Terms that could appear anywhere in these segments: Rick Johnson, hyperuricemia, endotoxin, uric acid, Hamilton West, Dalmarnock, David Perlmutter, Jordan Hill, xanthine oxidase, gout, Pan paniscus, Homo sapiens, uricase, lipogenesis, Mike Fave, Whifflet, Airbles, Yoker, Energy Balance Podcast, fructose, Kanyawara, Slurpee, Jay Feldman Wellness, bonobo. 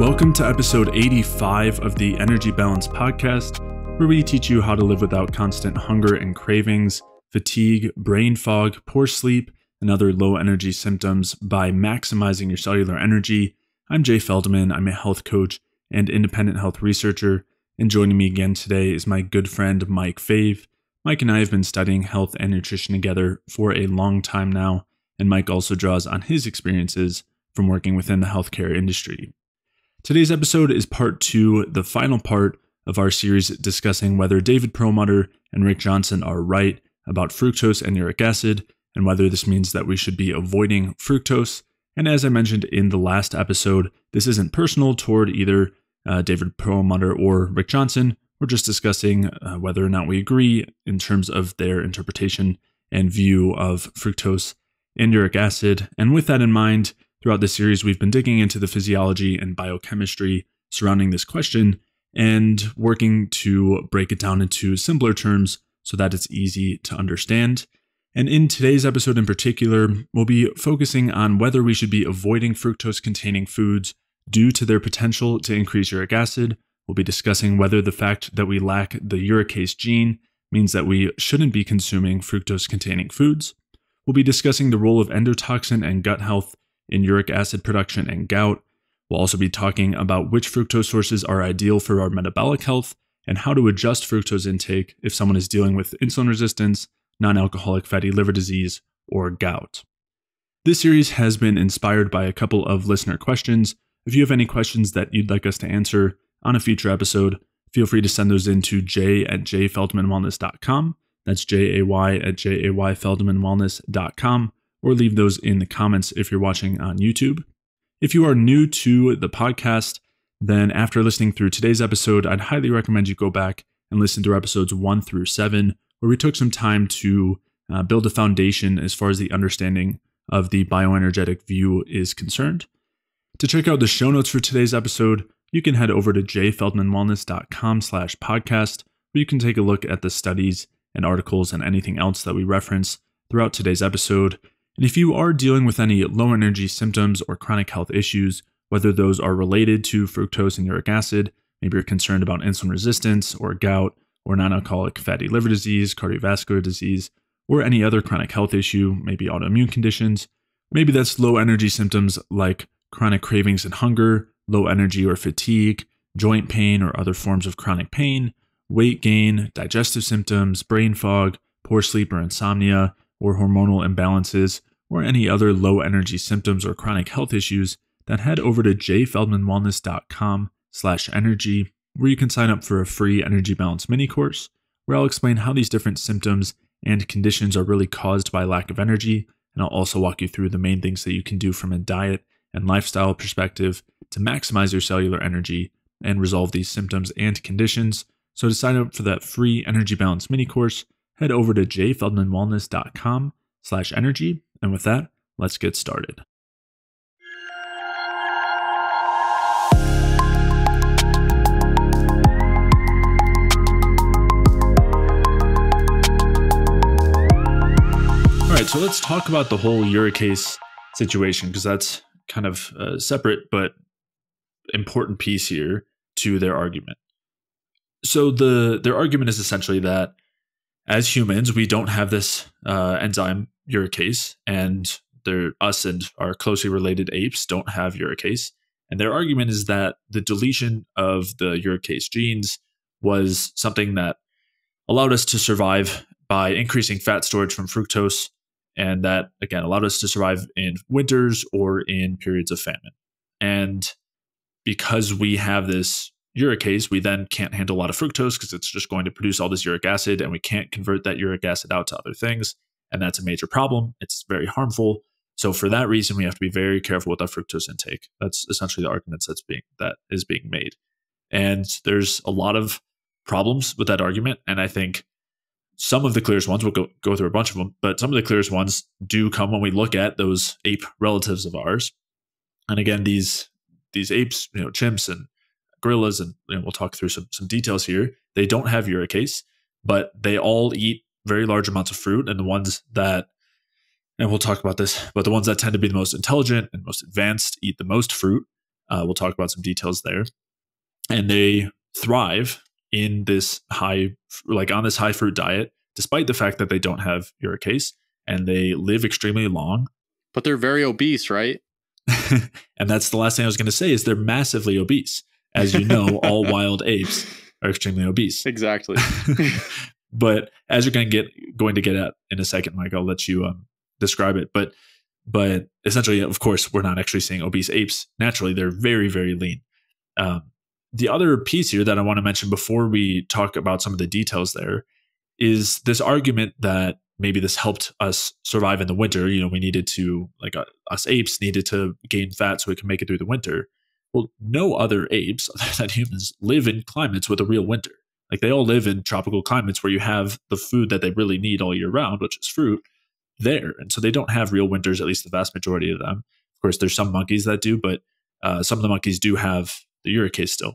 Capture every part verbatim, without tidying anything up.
Welcome to episode eighty-five of the Energy Balance Podcast, where we teach you how to live without constant hunger and cravings, fatigue, brain fog, poor sleep, and other low energy symptoms by maximizing your cellular energy. I'm Jay Feldman. I'm a health coach and independent health researcher. And joining me again today is my good friend, Mike Fave. Mike and I have been studying health and nutrition together for a long time now, and Mike also draws on his experiences from working within the healthcare industry. Today's episode is part two, the final part of our series discussing whether David Perlmutter and Rick Johnson are right about fructose and uric acid, and whether this means that we should be avoiding fructose. And as I mentioned in the last episode, this isn't personal toward either uh, David Perlmutter or Rick Johnson. We're just discussing uh, whether or not we agree in terms of their interpretation and view of fructose and uric acid. And with that in mind, throughout this series, we've been digging into the physiology and biochemistry surrounding this question and working to break it down into simpler terms so that it's easy to understand. And in today's episode in particular, we'll be focusing on whether we should be avoiding fructose-containing foods due to their potential to increase uric acid. We'll be discussing whether the fact that we lack the uricase gene means that we shouldn't be consuming fructose-containing foods. We'll be discussing the role of endotoxin and gut health in uric acid production and gout. We'll also be talking about which fructose sources are ideal for our metabolic health and how to adjust fructose intake if someone is dealing with insulin resistance, non-alcoholic fatty liver disease, or gout. This series has been inspired by a couple of listener questions. If you have any questions that you'd like us to answer on a future episode, feel free to send those in to jay at jay feldman wellness dot com. That's J A Y at jay feldman wellness dot com. Or leave those in the comments if you're watching on YouTube. If you are new to the podcast, then after listening through today's episode, I'd highly recommend you go back and listen to episodes one through seven, where we took some time to uh, build a foundation as far as the understanding of the bioenergetic view is concerned. To check out the show notes for today's episode, you can head over to jay feldman wellness dot com slash podcast, where you can take a look at the studies and articles and anything else that we reference throughout today's episode. And if you are dealing with any low energy symptoms or chronic health issues, whether those are related to fructose and uric acid, maybe you're concerned about insulin resistance or gout or non-alcoholic fatty liver disease, cardiovascular disease, or any other chronic health issue, maybe autoimmune conditions, maybe that's low energy symptoms like chronic cravings and hunger, low energy or fatigue, joint pain or other forms of chronic pain, weight gain, digestive symptoms, brain fog, poor sleep or insomnia, or hormonal imbalances, or any other low energy symptoms or chronic health issues, then head over to jay feldman wellness dot com slash energy, where you can sign up for a free Energy Balance mini course, where I'll explain how these different symptoms and conditions are really caused by lack of energy, and I'll also walk you through the main things that you can do from a diet and lifestyle perspective to maximize your cellular energy and resolve these symptoms and conditions. So to sign up for that free Energy Balance mini course, head over to jay feldman wellness dot com slash energy. And with that, let's get started. All right, so let's talk about the whole uricase situation, because that's kind of a separate but important piece here to their argument. So the their argument is essentially that as humans, we don't have this uh, enzyme uricase, and they're, us and our closely related apes don't have uricase. And their argument is that the deletion of the uricase genes was something that allowed us to survive by increasing fat storage from fructose, and that, again, allowed us to survive in winters or in periods of famine. And because we have this uricase, we then can't handle a lot of fructose because it's just going to produce all this uric acid, and we can't convert that uric acid out to other things. And that's a major problem. It's very harmful. So for that reason, we have to be very careful with our fructose intake. That's essentially the argument that's being, that is being made. And there's a lot of problems with that argument. And I think some of the clearest ones, we'll go, go through a bunch of them, but some of the clearest ones do come when we look at those ape relatives of ours. And again, these, these apes, you know, chimps and gorillas, and you know, we'll talk through some, some details here, they don't have uricase, but they all eat very large amounts of fruit. And the ones that, and we'll talk about this, but the ones that tend to be the most intelligent and most advanced eat the most fruit. Uh, we'll talk about some details there. And they thrive in this high, like on this high fruit diet, despite the fact that they don't have uricase, and they live extremely long. But they're very obese, right? And that's the last thing I was going to say, is they're massively obese. As you know, all wild apes are extremely obese. Exactly. But as you're going to get going to get at in a second, Mike, I'll let you um, describe it. But but essentially, of course, we're not actually seeing obese apes naturally. They're very, very lean. Um, the other piece here that I want to mention before we talk about some of the details there is this argument that maybe this helped us survive in the winter. You know, we needed to, like uh, us apes needed to gain fat so we can make it through the winter. Well, no other apes other than humans live in climates with a real winter. Like they all live in tropical climates where you have the food that they really need all year round, which is fruit, there. And so they don't have real winters, at least the vast majority of them. Of course, there's some monkeys that do, but uh, some of the monkeys do have the uricase still.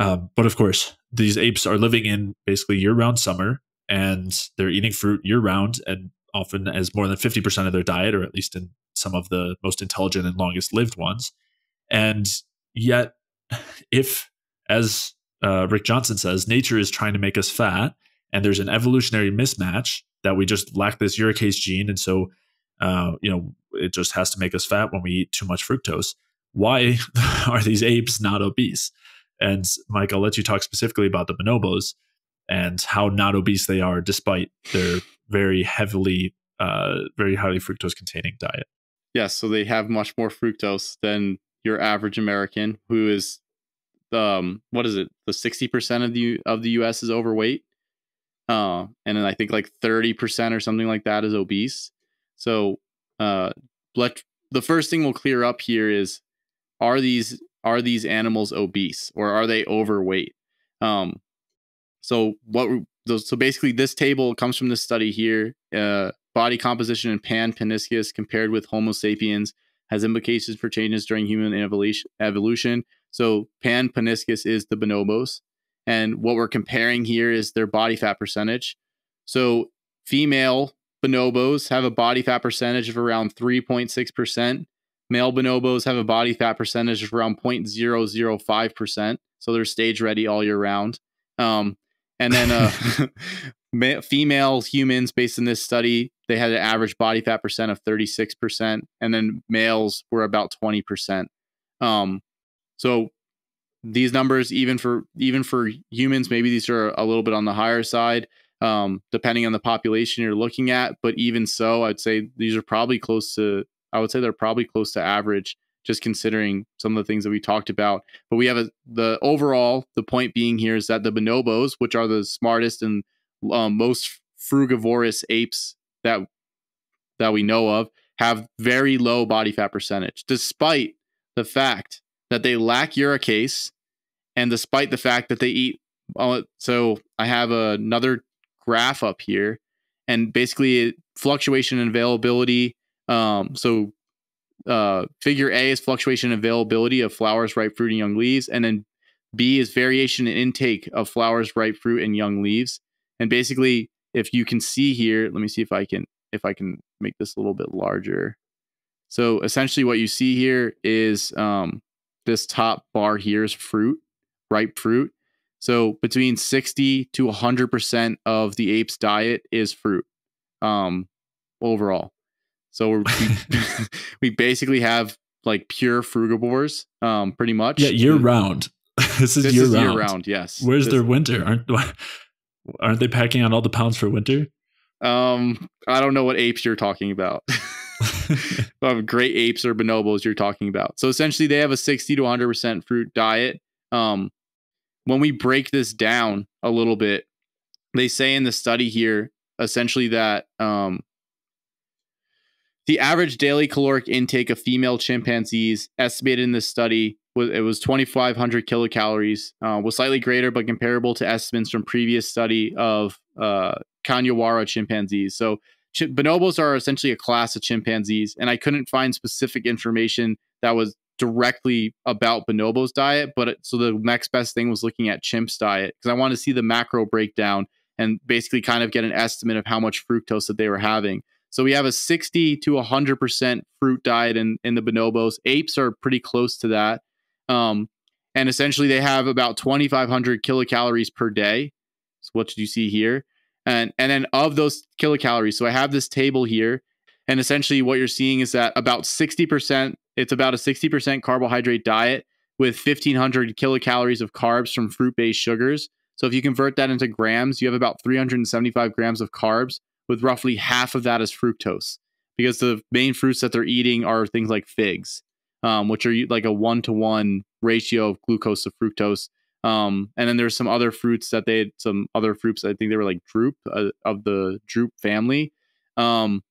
Um, but of course, these apes are living in basically year-round summer, and they're eating fruit year-round, and often as more than fifty percent of their diet, or at least in some of the most intelligent and longest-lived ones. And yet, if, as uh, Rick Johnson says, nature is trying to make us fat, and there's an evolutionary mismatch that we just lack this uricase gene, and so uh, you know, it just has to make us fat when we eat too much fructose. Why are these apes not obese? And Mike, I'll let you talk specifically about the bonobos and how not obese they are despite their very heavily, uh, very highly fructose-containing diet. Yes, yeah, so they have much more fructose than your average American, who is, um, what is it? The sixty percent of the of the U S is overweight, uh, and then I think like thirty percent or something like that is obese. So, uh, let the first thing we'll clear up here is, are these are these animals obese, or are they overweight? Um, so what? So basically, this table comes from this study here. Uh, body composition in Pan paniscus compared with Homo sapiens has implications for changes during human evolution. So Pan paniscus is the bonobos. And what we're comparing here is their body fat percentage. So female bonobos have a body fat percentage of around three point six percent. Male bonobos have a body fat percentage of around zero point zero zero five percent. So they're stage ready all year round. Um, and then uh, female humans, based on this study, they had an average body fat percent of thirty-six percent, and then males were about twenty percent. Um, so these numbers, even for even for humans, maybe these are a little bit on the higher side, um, depending on the population you're looking at. But even so, I'd say these are probably close to, I would say they're probably close to average, just considering some of the things that we talked about. But we have a, the overall, the point being here is that the bonobos, which are the smartest and um, most frugivorous apes that that we know of, have very low body fat percentage, despite the fact that they lack uricase, and despite the fact that they eat. Uh, so I have another graph up here, and basically fluctuation in availability. Um, so uh, figure A is fluctuation in availability of flowers, ripe fruit, and young leaves, and then B is variation in intake of flowers, ripe fruit, and young leaves. And basically, if you can see here, let me see if I can if I can make this a little bit larger. So essentially what you see here is um, this top bar here is fruit, ripe fruit. So between sixty to one hundred percent of the ape's diet is fruit um, overall. So we're, we, we basically have like pure frugivores um, pretty much. Yeah, year round. This is, this year, is round. year round, yes. Where's this, their winter? Aren't Aren't they packing on all the pounds for winter? Um, I don't know what apes you're talking about. Great apes or bonobos you're talking about. So essentially they have a sixty to one hundred percent fruit diet. Um, when we break this down a little bit, they say in the study here, essentially that um, the average daily caloric intake of female chimpanzees estimated in this study, it was twenty-five hundred kilocalories, uh, was slightly greater, but comparable to estimates from previous study of uh, Kanyawara chimpanzees. So ch bonobos are essentially a class of chimpanzees, and I couldn't find specific information that was directly about bonobos' diet. But it, so the next best thing was looking at chimps' diet, because I wanted to see the macro breakdown and basically kind of get an estimate of how much fructose that they were having. So we have a sixty to one hundred percent fruit diet in, in the bonobos. Apes are pretty close to that. Um, and essentially they have about twenty-five hundred kilocalories per day. So what did you see here? And, and then of those kilocalories, so I have this table here, and essentially what you're seeing is that about sixty percent, it's about a sixty percent carbohydrate diet with fifteen hundred kilocalories of carbs from fruit-based sugars. So if you convert that into grams, you have about three hundred seventy-five grams of carbs, with roughly half of that is fructose, because the main fruits that they're eating are things like figs, um, which are like a one-to-one ratio of glucose to fructose. Um, and then there's some other fruits that they had, some other fruits, I think they were like drupe, uh, of the drupe family. Um,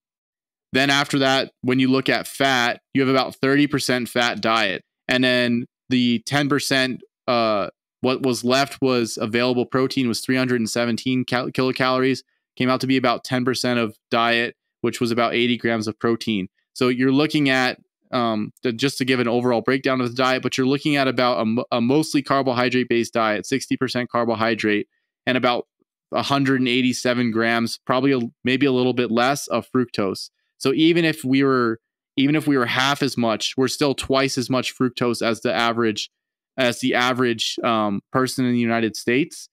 then after that, when you look at fat, you have about thirty percent fat diet. And then the ten percent, uh, what was left was available protein was three hundred seventeen cal kilocalories, came out to be about ten percent of diet, which was about eighty grams of protein. So you're looking at, um, to, just to give an overall breakdown of the diet, but you're looking at about a, a mostly carbohydrate-based diet, sixty percent carbohydrate, and about one hundred eighty-seven grams, probably a, maybe a little bit less of fructose. So even if we were, even if we were half as much, we're still twice as much fructose as the average, as the average um, person in the United States,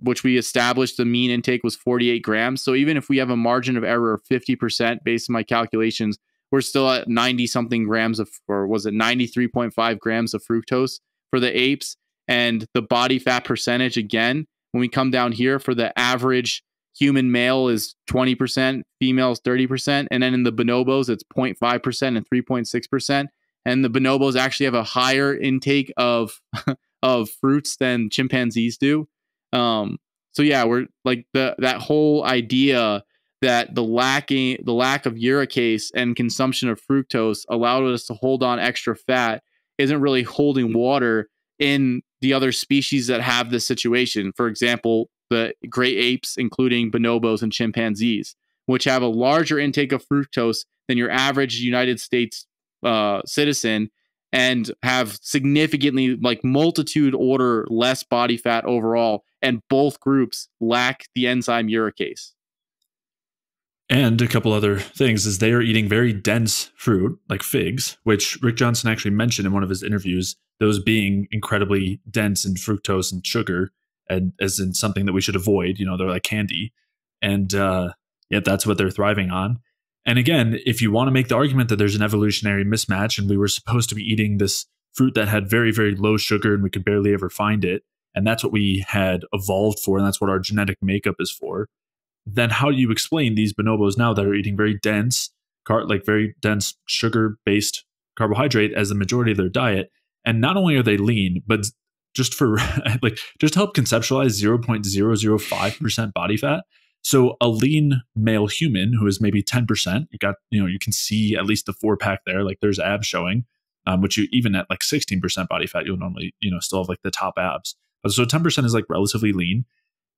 which we established the mean intake was forty-eight grams. So even if we have a margin of error of fifty percent based on my calculations, we're still at ninety something grams of, or was it ninety-three point five grams of fructose for the apes. And the body fat percentage, again, when we come down here for the average human male is twenty percent, females thirty percent. And then in the bonobos, it's zero point five percent and three point six percent. And the bonobos actually have a higher intake of, of fruits than chimpanzees do. Um, so yeah, we're like the, that whole idea that the lacking, the lack of uricase and consumption of fructose allowed us to hold on extra fat isn't really holding water in the other species that have this situation. For example, the great apes, including bonobos and chimpanzees, which have a larger intake of fructose than your average United States uh, citizen, and have significantly, like multitude order, less body fat overall. And both groups lack the enzyme uricase. And a couple other things is they are eating very dense fruit like figs, which Rick Johnson actually mentioned in one of his interviews, those being incredibly dense in fructose and sugar, and as in something that we should avoid, you know, they're like candy. And uh, yet that's what they're thriving on. And again, if you want to make the argument that there's an evolutionary mismatch and we were supposed to be eating this fruit that had very, very low sugar and we could barely ever find it, and that's what we had evolved for, and that's what our genetic makeup is for, then how do you explain these bonobos now that are eating very dense, car like very dense sugar-based carbohydrate as the majority of their diet? And not only are they lean, but just for like just help conceptualize zero point zero zero five percent body fat. So a lean male human who is maybe ten percent, you got, you know, you can see at least the four pack there, like there's abs showing, um, which you even at like sixteen percent body fat, you'll normally, you know, still have like the top abs. So ten percent is like relatively lean.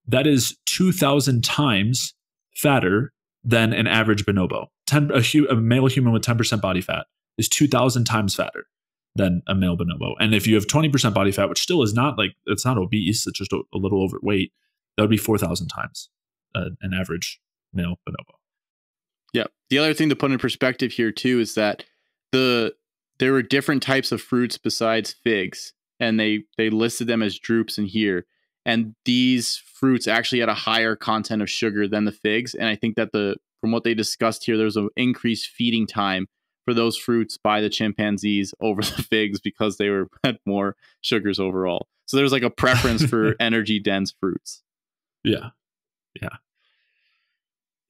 That is two thousand times fatter than an average bonobo. ten, a, hu, a male human with ten percent body fat is two thousand times fatter than a male bonobo. And if you have twenty percent body fat, which still is not like, it's not obese, it's just a, a little overweight, that would be four thousand times uh, an average male bonobo. Yeah. The other thing to put in perspective here too is that the there were different types of fruits besides figs, and they they listed them as drupes in here. And these fruits actually had a higher content of sugar than the figs. And I think that the from what they discussed here, there's an increased feeding time for those fruits by the chimpanzees over the figs because they were had more sugars overall. So there's like a preference for energy dense fruits. Yeah. Yeah.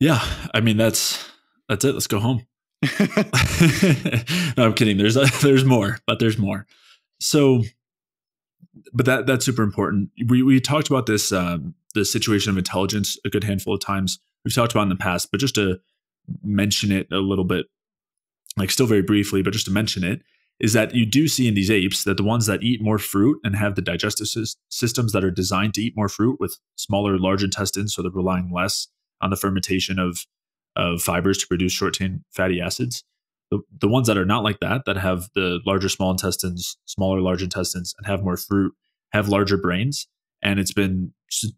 Yeah. I mean, that's that's it. Let's go home. No, I'm kidding. There's a, there's more, but there's more. So But that that's super important. We we talked about this um, the situation of intelligence a good handful of times. We've talked about it in the past, but just to mention it a little bit, like still very briefly, but just to mention it, is that you do see in these apes that the ones that eat more fruit and have the digestive systems that are designed to eat more fruit with smaller, large intestines, so they're relying less on the fermentation of of fibers to produce short-chain fatty acids. The, the ones that are not like that, that have the larger small intestines, smaller large intestines, and have more fruit, have larger brains. And it's been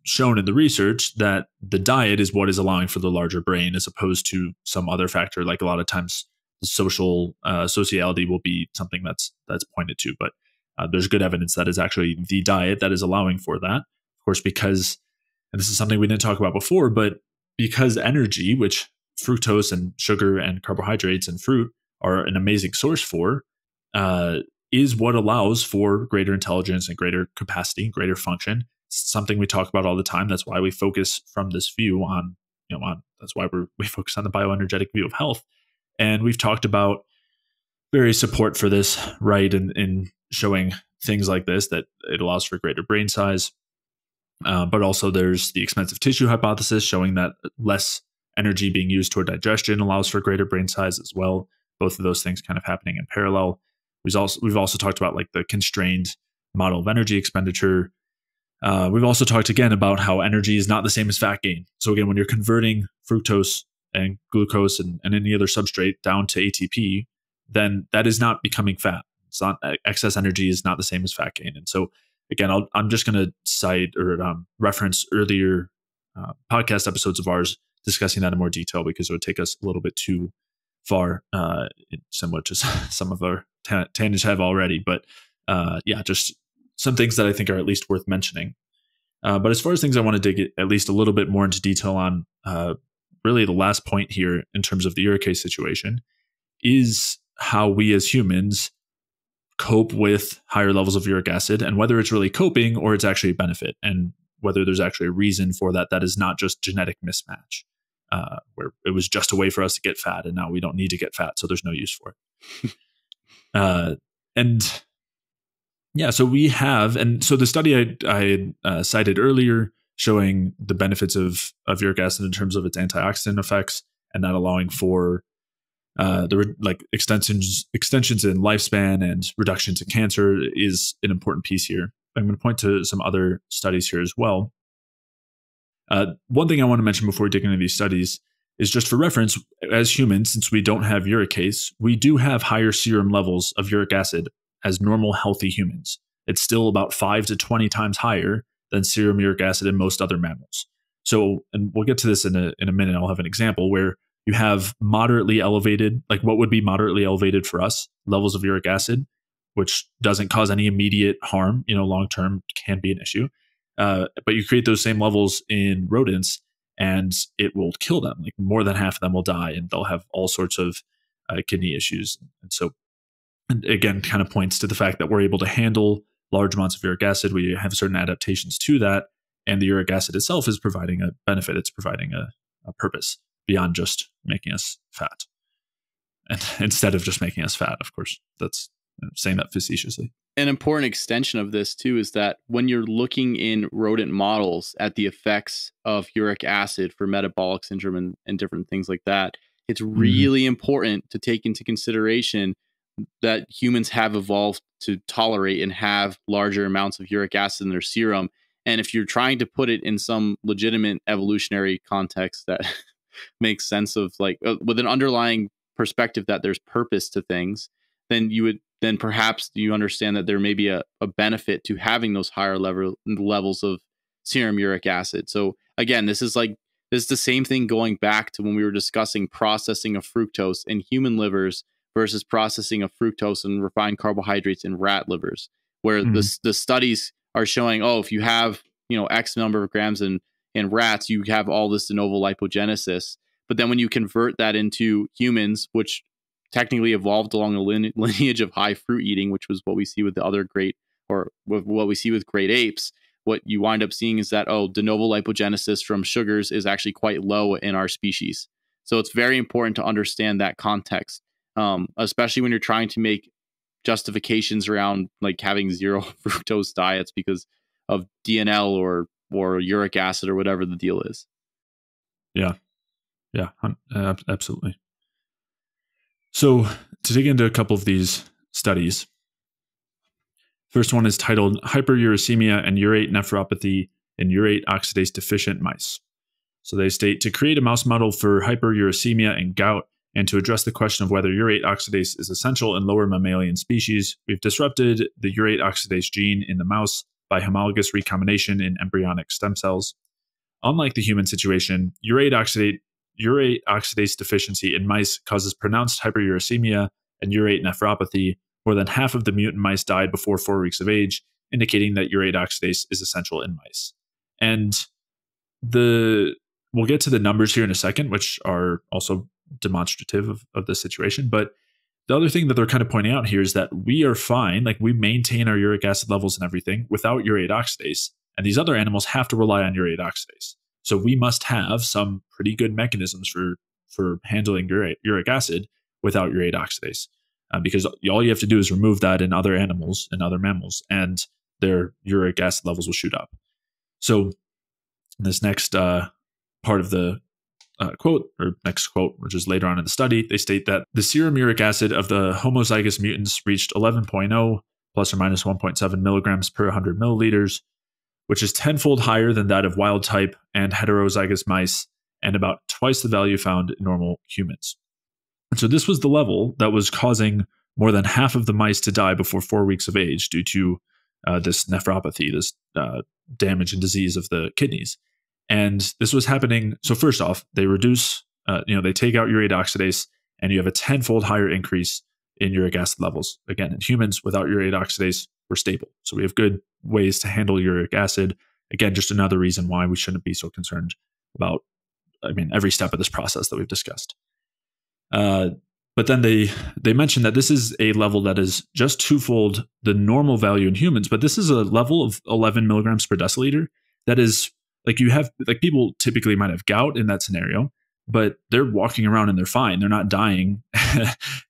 shown in the research that the diet is what is allowing for the larger brain as opposed to some other factor. Like a lot of times social uh, sociality will be something that's that's pointed to. But Uh, there's good evidence that is actually the diet that is allowing for that. Of course, because, and this is something we didn't talk about before, but because energy, which fructose and sugar and carbohydrates and fruit are an amazing source for, uh, is what allows for greater intelligence and greater capacity, greater function. It's something we talk about all the time. That's why we focus from this view on, you know, on, that's why we're, we focus on the bioenergetic view of health. And we've talked about various support for this, right? And in, in showing things like this, that it allows for greater brain size. Uh, but also there's the expensive tissue hypothesis showing that less energy being used toward digestion allows for greater brain size as well. Both of those things kind of happening in parallel. We've also, we've also talked about like the constrained model of energy expenditure. Uh, we've also talked again about how energy is not the same as fat gain. So again, when you're converting fructose and glucose and, and any other substrate down to A T P, then that is not becoming fat. It's not, excess energy is not the same as fat gain. And so again, I'll, I'm just going to cite or um, reference earlier uh, podcast episodes of ours discussing that in more detail, because it would take us a little bit too far, uh, similar to some of our tan tangents have already. But uh, yeah, just some things that I think are at least worth mentioning. Uh, but as far as things I want to dig at least a little bit more into detail on, uh, really the last point here in terms of the uricase situation is how we as humans cope with higher levels of uric acid, and whether it's really coping or it's actually a benefit, and whether there's actually a reason for that that is not just genetic mismatch, uh, where it was just a way for us to get fat and now we don't need to get fat, so there's no use for it. uh, and yeah, so we have, and so the study I, I uh, cited earlier showing the benefits of, of uric acid in terms of its antioxidant effects and not allowing for Uh, there were like extensions, extensions in lifespan and reductions in cancer is an important piece here. I'm going to point to some other studies here as well. Uh, one thing I want to mention before we dig into these studies is just for reference, as humans, since we don't have uricase, we do have higher serum levels of uric acid as normal, healthy humans. It's still about five to twenty times higher than serum uric acid in most other mammals. So, and we'll get to this in a, in a minute. I'll have an example where you have moderately elevated, like what would be moderately elevated for us, levels of uric acid, which doesn't cause any immediate harm, you know, long-term can be an issue. Uh, but you create those same levels in rodents and it will kill them. Like more than half of them will die and they'll have all sorts of uh, kidney issues. And so, and again, kind of points to the fact that we're able to handle large amounts of uric acid. We have certain adaptations to that. And the uric acid itself is providing a benefit. It's providing a, a purpose beyond just making us fat, and instead of just making us fat, of course. That's, I'm saying that facetiously. An important extension of this too is that when you're looking in rodent models at the effects of uric acid for metabolic syndrome and, and different things like that, it's really mm-hmm. important to take into consideration that humans have evolved to tolerate and have larger amounts of uric acid in their serum. And if you're trying to put it in some legitimate evolutionary context that makes sense of, like, uh, with an underlying perspective that there's purpose to things, then you would, then perhaps you understand that there may be a, a benefit to having those higher level levels of serum uric acid. So again, this is like, this is the same thing going back to when we were discussing processing of fructose in human livers versus processing of fructose and refined carbohydrates in rat livers, where mm-hmm. the, the studies are showing, oh, if you have, you know, X number of grams in in rats, you have all this de novo lipogenesis. But then when you convert that into humans, which technically evolved along the lineage of high fruit eating, which was what we see with the other great, or what we see with great apes, what you wind up seeing is that, oh, de novo lipogenesis from sugars is actually quite low in our species. So it's very important to understand that context, um, especially when you're trying to make justifications around like having zero fructose diets because of D N L or or uric acid or whatever the deal is. Yeah. Yeah, uh, absolutely. So to dig into a couple of these studies, first one is titled Hyperuricemia and Urate Nephropathy in Urate Oxidase Deficient Mice. So they state, to create a mouse model for hyperuricemia and gout and to address the question of whether urate oxidase is essential in lower mammalian species, we've disrupted the urate oxidase gene in the mouse by homologous recombination in embryonic stem cells. Unlike the human situation, urate oxidase, urate oxidase deficiency in mice causes pronounced hyperuricemia and urate nephropathy, More than half of the mutant mice died before four weeks of age, indicating that urate oxidase is essential in mice. And the we'll get to the numbers here in a second, which are also demonstrative of, of the situation. But the other thing that they're kind of pointing out here is that we are fine, like we maintain our uric acid levels and everything without urate oxidase, and these other animals have to rely on urate oxidase. So we must have some pretty good mechanisms for for handling uric, uric acid without urate oxidase, uh, because all you have to do is remove that in other animals and other mammals, and their uric acid levels will shoot up. So this next uh, part of the Uh, quote, or next quote, which is later on in the study, they state that the serum uric acid of the homozygous mutants reached eleven point zero plus or minus one point seven milligrams per one hundred milliliters, which is tenfold higher than that of wild type and heterozygous mice, and about twice the value found in normal humans. And so this was the level that was causing more than half of the mice to die before four weeks of age due to uh, this nephropathy, this uh, damage and disease of the kidneys. And this was happening. So first off, they reduce, uh, you know, they take out urate oxidase, and you have a tenfold higher increase in uric acid levels. Again, in humans, without urate oxidase, we're stable. So we have good ways to handle uric acid. Again, just another reason why we shouldn't be so concerned about, I mean, every step of this process that we've discussed. Uh, but then they, they mentioned that this is a level that is just twofold the normal value in humans, but this is a level of eleven milligrams per deciliter that is... Like you have, like people typically might have gout in that scenario, but they're walking around and they're fine. They're not dying.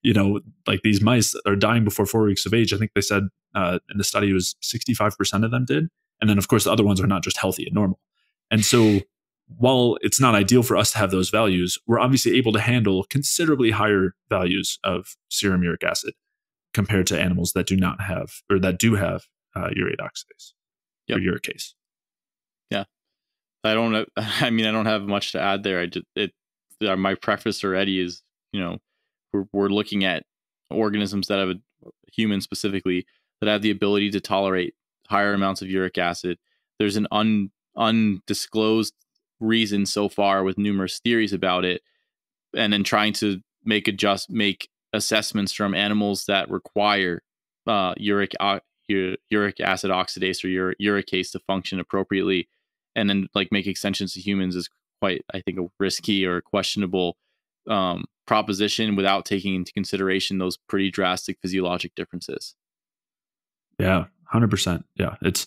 You know, like these mice are dying before four weeks of age. I think they said uh, in the study it was sixty-five percent of them did. And then of course the other ones are not just healthy and normal. And so while it's not ideal for us to have those values, we're obviously able to handle considerably higher values of serum uric acid compared to animals that do not have, or that do have uh, urate oxidase, yep. Or uricase. Yeah. I don't. I mean, I don't have much to add there. I just it. My preface already is, you know, we're we're looking at organisms that have a human specifically that have the ability to tolerate higher amounts of uric acid. There's an un undisclosed reason so far with numerous theories about it, and then trying to make adjust make assessments from animals that require uh, uric uh, uric acid oxidase or uricase to function appropriately. And then like make extensions to humans is quite, I think, a risky or questionable um, proposition without taking into consideration those pretty drastic physiologic differences. Yeah, one hundred percent. Yeah, it's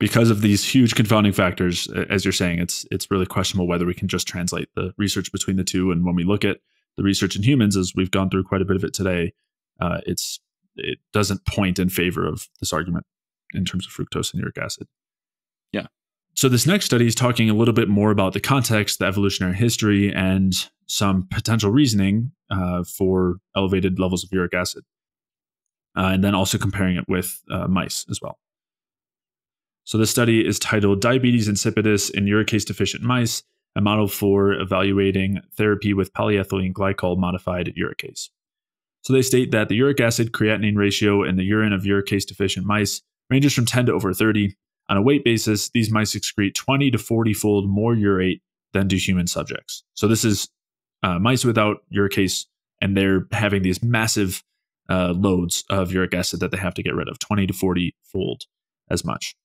because of these huge confounding factors, as you're saying, it's it's really questionable whether we can just translate the research between the two. And when we look at the research in humans, as we've gone through quite a bit of it today, uh, it's it doesn't point in favor of this argument in terms of fructose and uric acid. Yeah. So this next study is talking a little bit more about the context, the evolutionary history, and some potential reasoning uh, for elevated levels of uric acid, uh, and then also comparing it with uh, mice as well. So this study is titled Diabetes Insipidus in Uricase Deficient Mice, a model for evaluating therapy with polyethylene glycol modified uricase. So they state that the uric acid creatinine ratio in the urine of uricase deficient mice ranges from ten to over thirty. On a weight basis, these mice excrete twenty to forty fold more urate than do human subjects. So this is uh, mice without uricase, and they're having these massive uh, loads of uric acid that they have to get rid of, twenty to forty fold as much.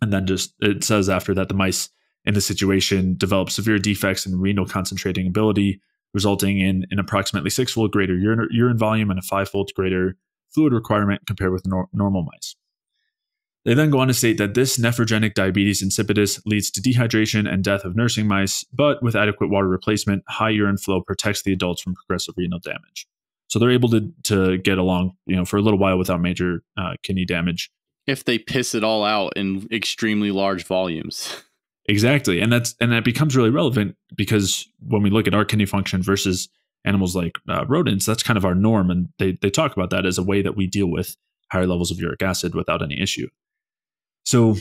And then just it says after that the mice in this situation develop severe defects in renal concentrating ability, resulting in an approximately six-fold greater urine, urine volume and a five-fold greater fluid requirement compared with nor normal mice. They then go on to state that this nephrogenic diabetes insipidus leads to dehydration and death of nursing mice, but with adequate water replacement, high urine flow protects the adults from progressive renal damage. So they're able to, to get along, you know, for a little while without major uh, kidney damage. If they piss it all out in extremely large volumes. Exactly. And that's and that becomes really relevant because when we look at our kidney function versus animals like uh, rodents, that's kind of our norm. And they, they talk about that as a way that we deal with higher levels of uric acid without any issue. So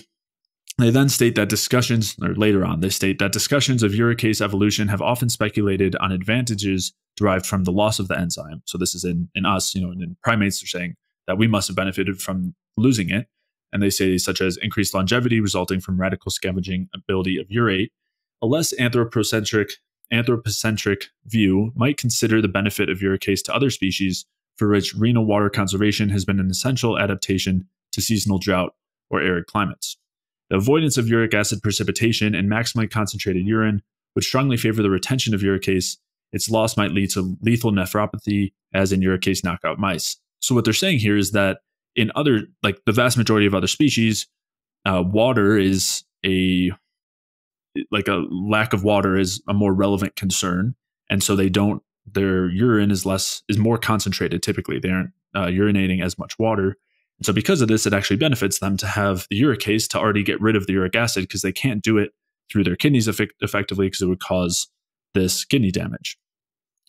they then state that discussions, or later on, they state that discussions of uricase evolution have often speculated on advantages derived from the loss of the enzyme. So this is in, in us, you know, and in primates, they're saying that we must have benefited from losing it. And they say such as increased longevity resulting from radical scavenging ability of urate. A less anthropocentric, anthropocentric view might consider the benefit of uricase to other species for which renal water conservation has been an essential adaptation to seasonal drought or arid climates. The avoidance of uric acid precipitation and maximally concentrated urine would strongly favor the retention of uricase. Its loss might lead to lethal nephropathy, as in uricase knockout mice. So what they're saying here is that in other, like the vast majority of other species, uh, water is a, like a lack of water is a more relevant concern. And so they don't, their urine is less, is more concentrated. Typically they aren't uh, urinating as much water. And so because of this, it actually benefits them to have the uricase to already get rid of the uric acid, because they can't do it through their kidneys effect effectively because it would cause this kidney damage.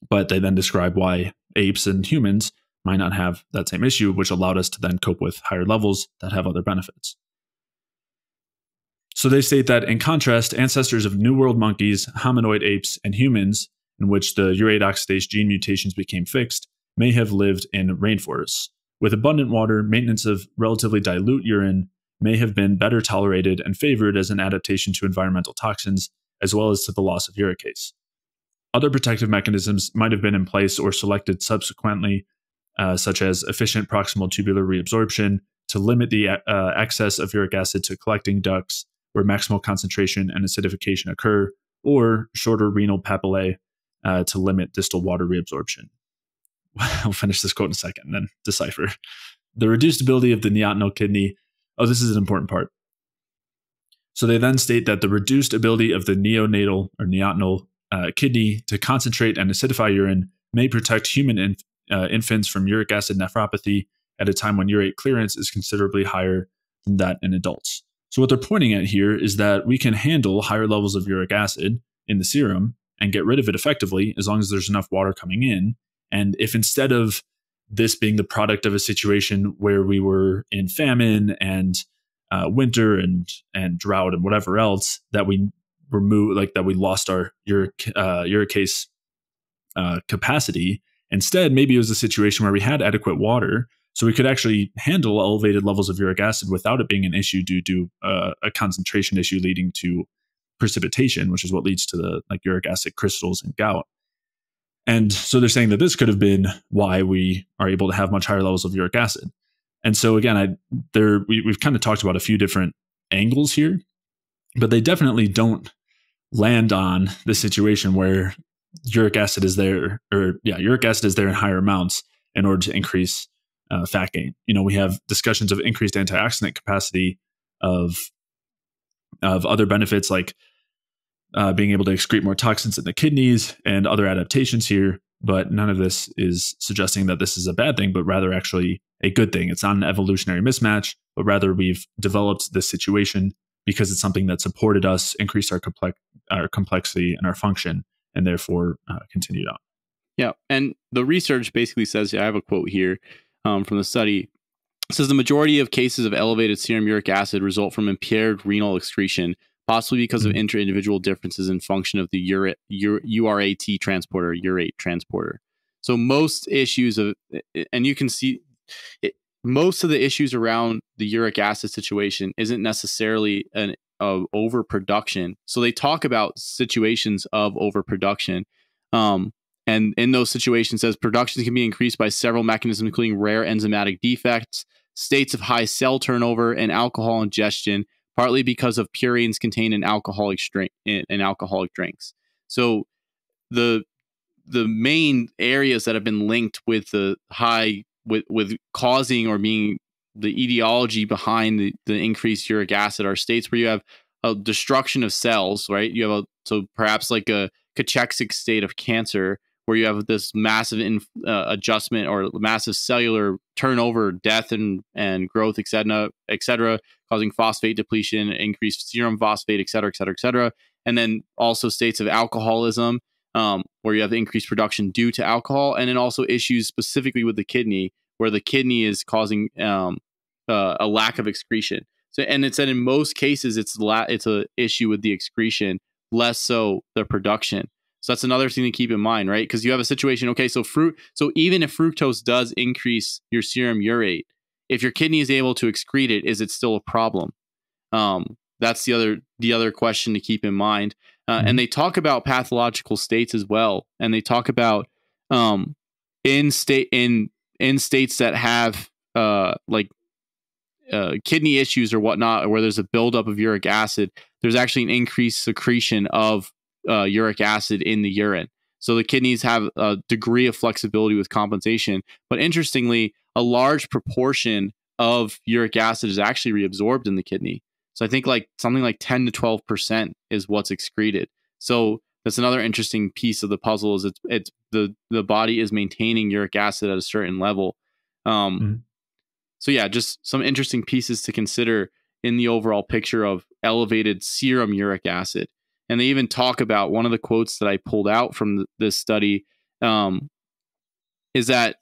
But they then describe why apes and humans might not have that same issue, which allowed us to then cope with higher levels that have other benefits. So they state that in contrast, ancestors of New World monkeys, hominoid apes, and humans, in which the urate oxidase gene mutations became fixed, may have lived in rainforests. With abundant water, maintenance of relatively dilute urine may have been better tolerated and favored as an adaptation to environmental toxins, as well as to the loss of uricase. Other protective mechanisms might have been in place or selected subsequently, uh, such as efficient proximal tubular reabsorption to limit the uh, access of uric acid to collecting ducts where maximal concentration and acidification occur, or shorter renal papillae uh, to limit distal water reabsorption. I'll finish this quote in a second and then decipher. The reduced ability of the neonatal kidney. Oh, this is an important part. So they then state that the reduced ability of the neonatal or neonatal uh, kidney to concentrate and acidify urine may protect human inf uh, infants from uric acid nephropathy at a time when urate clearance is considerably higher than that in adults. So what they're pointing at here is that we can handle higher levels of uric acid in the serum and get rid of it effectively as long as there's enough water coming in. And if instead of this being the product of a situation where we were in famine and uh, winter and and drought and whatever else, that we remove, like that we lost our uric uh, uricase uh, capacity, instead maybe it was a situation where we had adequate water. So we could actually handle elevated levels of uric acid without it being an issue due to uh, a concentration issue leading to precipitation, which is what leads to the like uric acid crystals and gout. And so they're saying that this could have been why we are able to have much higher levels of uric acid. And so again, I, there we, we've kind of talked about a few different angles here, but they definitely don't land on the situation where uric acid is there, or yeah, uric acid is there in higher amounts in order to increase Uh, fat gain. You know, we have discussions of increased antioxidant capacity, of of other benefits like uh, being able to excrete more toxins in the kidneys and other adaptations here. But none of this is suggesting that this is a bad thing, but rather actually a good thing. It's not an evolutionary mismatch, but rather we've developed this situation because it's something that supported us, increased our complex our complexity and our function, and therefore uh, continued on. Yeah, and the research basically says, I have a quote here. Um, from the study, it says the majority of cases of elevated serum uric acid result from impaired renal excretion, possibly because mm-hmm. of inter-individual differences in function of the urate, ur, URAT transporter, urate transporter. So most issues of, and you can see, it, most of the issues around the uric acid situation isn't necessarily an uh, overproduction. So they talk about situations of overproduction. Um, And in those situations, says production can be increased by several mechanisms, including rare enzymatic defects, states of high cell turnover, and alcohol ingestion, partly because of purines contained in alcoholic drink in, in alcoholic drinks. So the the main areas that have been linked with the high with with causing or being the etiology behind the, the increased uric acid are states where you have a destruction of cells, right? You have a so perhaps like a Kacheksic state of cancer, where you have this massive in, uh, adjustment or massive cellular turnover, death and, and growth, et cetera, et cetera, causing phosphate depletion, increased serum phosphate, et cetera, et cetera, et cetera. And then also states of alcoholism, um, where you have increased production due to alcohol. And then also issues specifically with the kidney, where the kidney is causing um, uh, a lack of excretion. So, and it said in most cases, it's, la it's an issue with the excretion, less so the production. So that's another thing to keep in mind, right? Because you have a situation, okay, so fruit, so even if fructose does increase your serum urate, if your kidney is able to excrete it, is it still a problem? Um, that's the other the other question to keep in mind. Uh, mm-hmm. And they talk about pathological states as well, and they talk about um, in state in in states that have uh, like uh, kidney issues or whatnot, where there's a buildup of uric acid, there's actually an increased secretion of uh, uric acid in the urine. So the kidneys have a degree of flexibility with compensation. But interestingly, a large proportion of uric acid is actually reabsorbed in the kidney. So I think like something like ten to twelve percent is what's excreted. So that's another interesting piece of the puzzle, is it's, it's the, the body is maintaining uric acid at a certain level. Um, mm-hmm. So yeah, just some interesting pieces to consider in the overall picture of elevated serum uric acid. And they even talk about, one of the quotes that I pulled out from th this study um, is that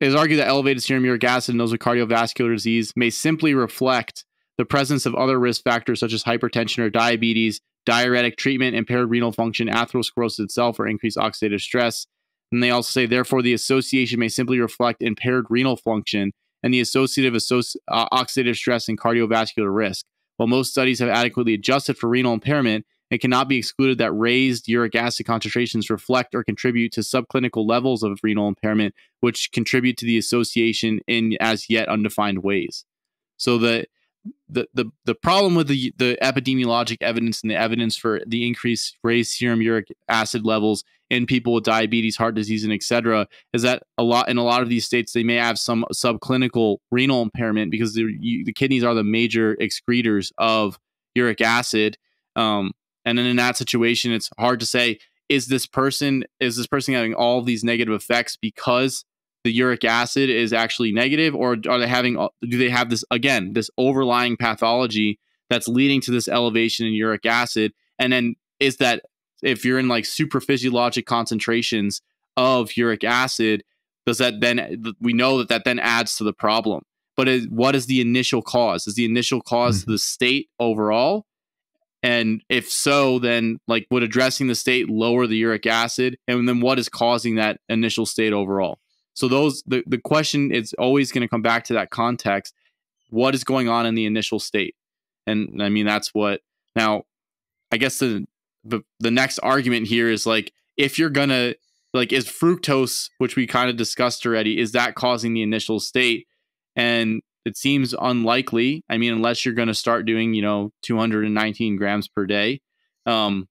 it is argued that elevated serum uric acid in those with cardiovascular disease may simply reflect the presence of other risk factors such as hypertension or diabetes, diuretic treatment, impaired renal function, atherosclerosis itself, or increased oxidative stress. And they also say, therefore, the association may simply reflect impaired renal function and the associative associ uh, oxidative stress and cardiovascular risk. While most studies have adequately adjusted for renal impairment, it cannot be excluded that raised uric acid concentrations reflect or contribute to subclinical levels of renal impairment, which contribute to the association in as yet undefined ways. So the the the, the problem with the, the epidemiologic evidence and the evidence for the increased raised serum uric acid levels in people with diabetes, heart disease, and et cetera, is that a lot in a lot of these states, they may have some subclinical renal impairment because the, you, the kidneys are the major excretors of uric acid. Um, And then in that situation, it's hard to say, is this person is this person having all these negative effects because the uric acid is actually negative, or are they having do they have this again this overlying pathology that's leading to this elevation in uric acid? And then is that, if you're in like super physiologic concentrations of uric acid, does that then, we know that that then adds to the problem. But is, what is the initial cause? Is the initial cause mm-hmm. the state overall? And if so, then like, would addressing the state lower the uric acid? And then what is causing that initial state overall? So those, the, the question is always going to come back to that context. What is going on in the initial state? And I mean, that's what, now, I guess the, the, the next argument here is like, if you're going to, like, is fructose, which we kind of discussed already, is that causing the initial state? And it seems unlikely. I mean, unless you're going to start doing, you know, two hundred nineteen grams per day. Um,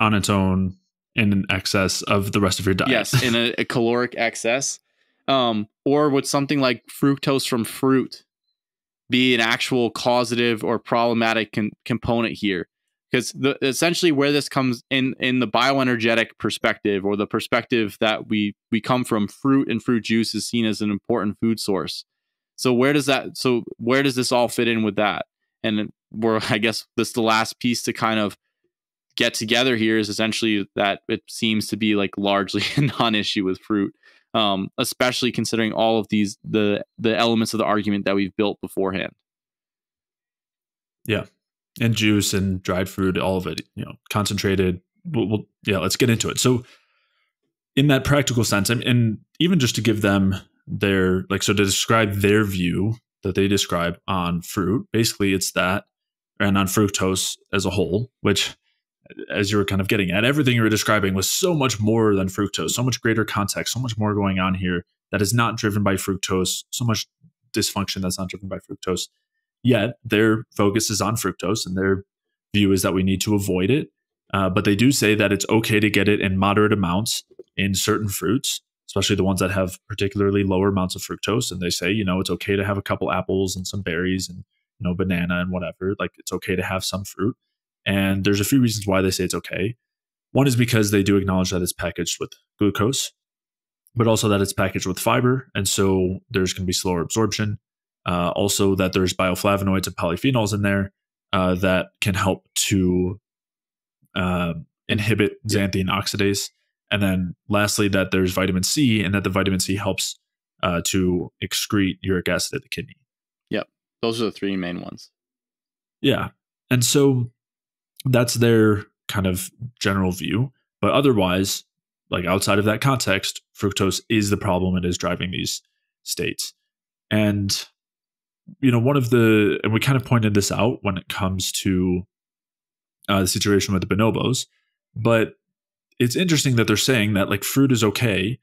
on its own, in an excess of the rest of your diet. Yes, in a, a caloric excess. Um, or would something like fructose from fruit be an actual causative or problematic con component here? Because essentially where this comes in, in the bioenergetic perspective, or the perspective that we, we come from, fruit and fruit juice is seen as an important food source. So where does that, so where does this all fit in with that? And we're, I guess this is the last piece to kind of get together here, is essentially that it seems to be like largely a non-issue with fruit, um, especially considering all of these, the, the elements of the argument that we've built beforehand. Yeah. And juice and dried fruit, all of it, you know, concentrated. We'll, we'll, yeah, let's get into it. So in that practical sense, and, and even just to give them their, like, so to describe their view that they describe on fruit, basically it's that, and on fructose as a whole, which, as you were kind of getting at, everything you were describing was so much more than fructose, so much greater context, so much more going on here that is not driven by fructose, so much dysfunction that's not driven by fructose. Yet their focus is on fructose, and their view is that we need to avoid it. Uh, but they do say that it's okay to get it in moderate amounts in certain fruits, especially the ones that have particularly lower amounts of fructose. And they say, you know, it's okay to have a couple apples and some berries and, you know, banana and whatever. Like, it's okay to have some fruit. And there's a few reasons why they say it's okay. One is because they do acknowledge that it's packaged with glucose, but also that it's packaged with fiber. And so there's going to be slower absorption. Uh, also that there's bioflavonoids and polyphenols in there uh, that can help to uh, inhibit xanthine oxidase. And then lastly, that there's vitamin C, and that the vitamin C helps uh, to excrete uric acid at the kidney. Yep. Those are the three main ones. Yeah. And so that's their kind of general view. But otherwise, like, outside of that context, fructose is the problem. It is driving these states. And, you know, one of the, and we kind of pointed this out when it comes to uh, the situation with the bonobos, but it's interesting that they're saying that, like, fruit is okay,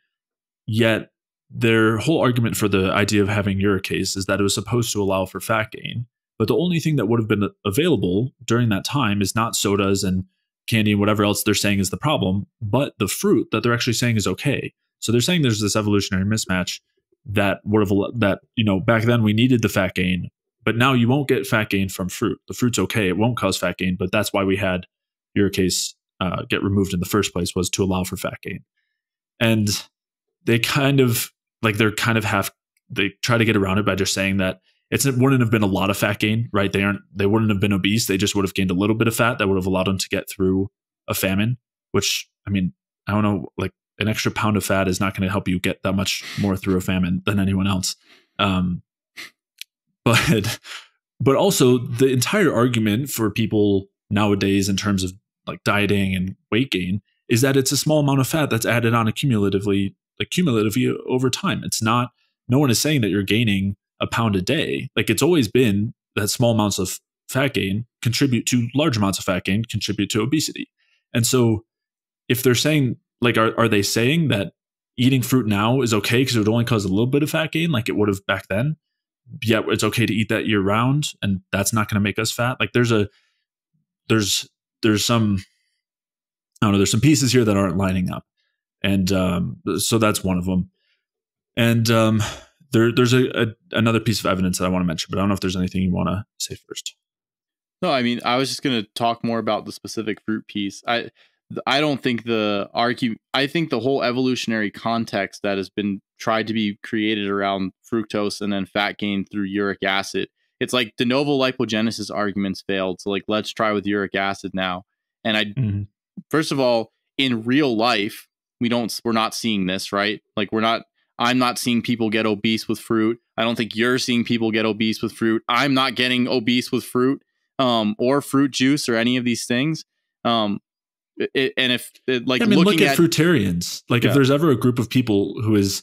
yet Their whole argument for the idea of having uricase is that it was supposed to allow for fat gain. But the only thing that would have been available during that time is not sodas and candy and whatever else they're saying is the problem, but the fruit that they're actually saying is okay. So they're saying there's this evolutionary mismatch that would have, that, you know, back then we needed the fat gain, but now you won't get fat gain from fruit. The fruit's okay. It won't cause fat gain, but that's why we had uricase uh, get removed in the first place, was to allow for fat gain. And they kind of, like, they're kind of half, they try to get around it by just saying that it's, it wouldn't have been a lot of fat gain, right? They aren't, they wouldn't have been obese. They just would have gained a little bit of fat that would have allowed them to get through a famine, which, I mean, I don't know, like an extra pound of fat is not going to help you get that much more through a famine than anyone else. Um, but, but also the entire argument for people nowadays in terms of like dieting and weight gain is that it's a small amount of fat that's added on accumulatively accumulatively over time. It's not, no one is saying that you're gaining a pound a day. Like, it's always been that small amounts of fat gain contribute to large amounts of fat gain, contribute to obesity. And so if they're saying, like, are, are they saying that eating fruit now is okay because it would only cause a little bit of fat gain like it would have back then, yet it's okay to eat that year round and that's not going to make us fat? Like, there's a, there's, there's some, I don't know, there's some pieces here that aren't lining up. And um, so that's one of them. And um, there, there's a, a, another piece of evidence that I want to mention, but I don't know if there's anything you want to say first. No, I mean, I was just going to talk more about the specific fruit piece. I, I don't think the argue, I think the whole evolutionary context that has been tried to be created around fructose and then fat gain through uric acid, it's like de novo lipogenesis arguments failed. So like, let's try with uric acid now. And I, mm-hmm. First of all, in real life, we don't, we're not seeing this, right? Like, we're not, I'm not seeing people get obese with fruit. I don't think you're seeing people get obese with fruit. I'm not getting obese with fruit, um, or fruit juice or any of these things. Um, it, and if it, like, yeah, I mean, looking look at, at fruitarians, like, yeah. If there's ever a group of people who is,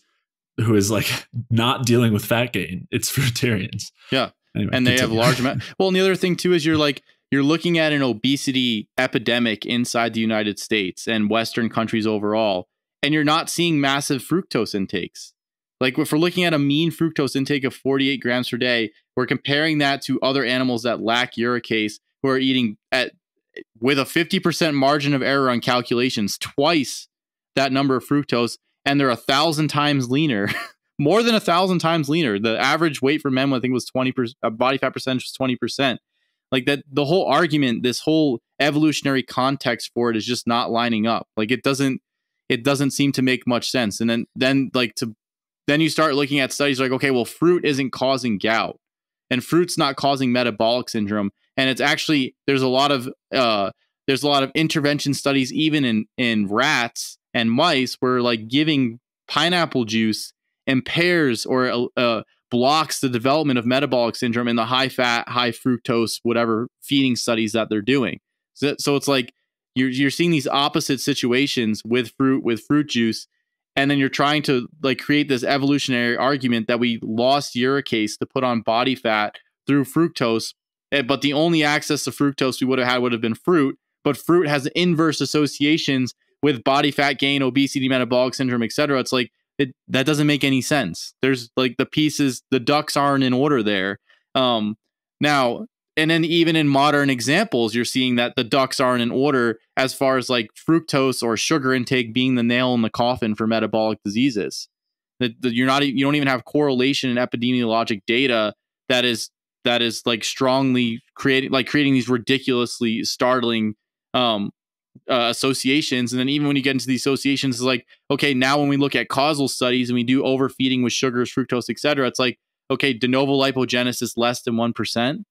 who is like not dealing with fat gain, it's fruitarians. Yeah. Anyway, and continue. They have large amount. Well, and the other thing too, is you're like, you're looking at an obesity epidemic inside the United States and Western countries overall, and you're not seeing massive fructose intakes. Like, if we're looking at a mean fructose intake of forty-eight grams per day, we're comparing that to other animals that lack uricase, who are eating at with a fifty percent margin of error on calculations, twice that number of fructose, and they're a thousand times leaner, more than a thousand times leaner. The average weight for men, I think, was twenty percent, body fat percentage was twenty percent. Like, that, the whole argument, this whole evolutionary context for it is just not lining up. Like, it doesn't, it doesn't seem to make much sense. And then, then like to, then you start looking at studies like, okay, well, fruit isn't causing gout and fruit's not causing metabolic syndrome. And it's actually, there's a lot of, uh, there's a lot of intervention studies, even in, in rats and mice, where like giving pineapple juice impairs or, uh, blocks the development of metabolic syndrome in the high fat, high fructose, whatever feeding studies that they're doing. So, so it's like you're, you're seeing these opposite situations with fruit, with fruit juice. And then you're trying to like create this evolutionary argument that we lost uricase to put on body fat through fructose. But the only access to fructose we would have had would have been fruit. But fruit has inverse associations with body fat gain, obesity, metabolic syndrome, et cetera. It's like, It, that doesn't make any sense. There's like the pieces, the ducks aren't in order there. Um, now, and then even in modern examples, you're seeing that the ducks aren't in order as far as like fructose or sugar intake being the nail in the coffin for metabolic diseases. That, that you're not, you don't even have correlation and epidemiologic data that is, that is like strongly creating, like creating these ridiculously startling, um, Uh, associations. And then even when you get into the associations, it's like, okay, now when we look at causal studies and we do overfeeding with sugars, fructose, et cetera, it's like, okay, de novo lipogenesis less than one percent.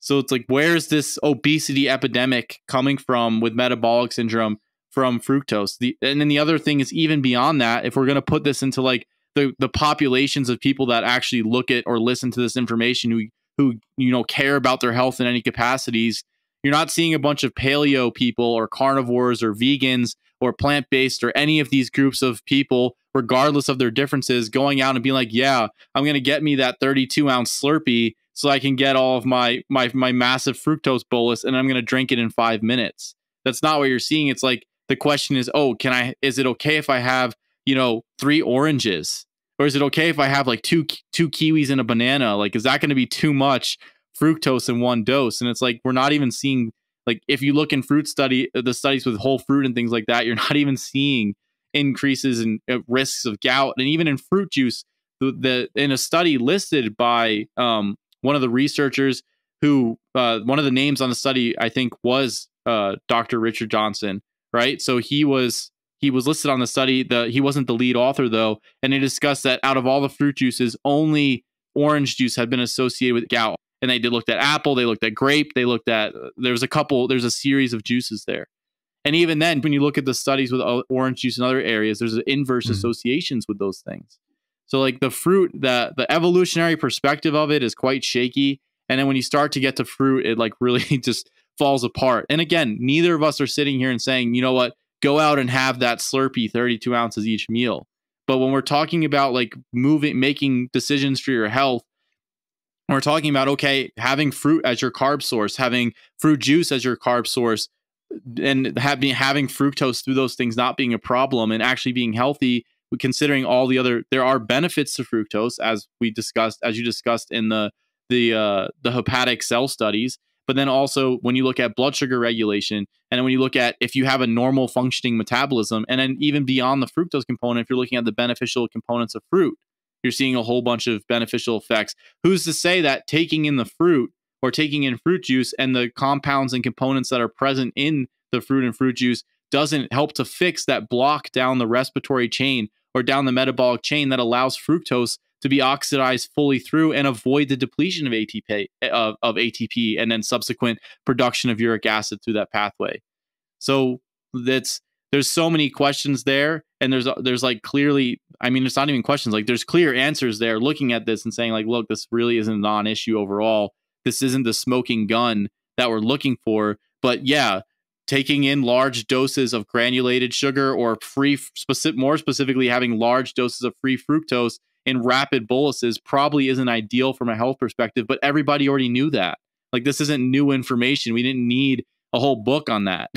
So it's like, where's this obesity epidemic coming from with metabolic syndrome from fructose? The, and then the other thing is, even beyond that, if we're going to put this into like the, the populations of people that actually look at or listen to this information, who, who, you know, care about their health in any capacities, you're not seeing a bunch of paleo people or carnivores or vegans or plant-based or any of these groups of people, regardless of their differences, going out and being like, yeah, I'm going to get me that thirty-two ounce Slurpee so I can get all of my, my, my massive fructose bolus and I'm going to drink it in five minutes. That's not what you're seeing. It's like, the question is, oh, can I, is it okay if I have, you know, three oranges? Or is it okay if I have like two two kiwis and a banana? Like, is that going to be too much fructose in one dose? And it's like, we're not even seeing, like, if you look in fruit study, the studies with whole fruit and things like that, you're not even seeing increases in uh, risks of gout. And even in fruit juice, the, the in a study listed by um, one of the researchers who, uh, one of the names on the study, I think, was uh, Doctor Richard Johnson, right? So he was... He was listed on the study. The, he wasn't the lead author, though. And they discussed that out of all the fruit juices, only orange juice had been associated with gout. And they did looked at apple. They looked at grape. They looked at, uh, there's a couple, there's a series of juices there. And even then, when you look at the studies with uh, orange juice and other areas, there's an inverse mm-hmm. associations with those things. So like the fruit, the, the evolutionary perspective of it is quite shaky. And then when you start to get to fruit, it like really just falls apart. And again, neither of us are sitting here and saying, you know what? Go out and have that Slurpee thirty-two ounces each meal. But when we're talking about like moving, making decisions for your health, we're talking about, okay, having fruit as your carb source, having fruit juice as your carb source, and having, having fructose through those things not being a problem and actually being healthy, considering all the other, there are benefits to fructose, as we discussed, as you discussed in the, the, uh, the hepatic cell studies. But then also when you look at blood sugar regulation, and then when you look at if you have a normal functioning metabolism, and then even beyond the fructose component, if you're looking at the beneficial components of fruit, you're seeing a whole bunch of beneficial effects. Who's to say that taking in the fruit or taking in fruit juice and the compounds and components that are present in the fruit and fruit juice doesn't help to fix that block down the respiratory chain or down the metabolic chain that allows fructose to be oxidized fully through and avoid the depletion of A T P of, of A T P and then subsequent production of uric acid through that pathway. So that's, there's so many questions there. And there's, there's like clearly, I mean, it's not even questions, like there's clear answers there looking at this and saying like, look, this really isn't a non-issue overall. This isn't the smoking gun that we're looking for, but yeah, taking in large doses of granulated sugar or free specific, more specifically having large doses of free fructose in rapid boluses probably isn't ideal from a health perspective, but everybody already knew that. Like, this isn't new information. We didn't need a whole book on that.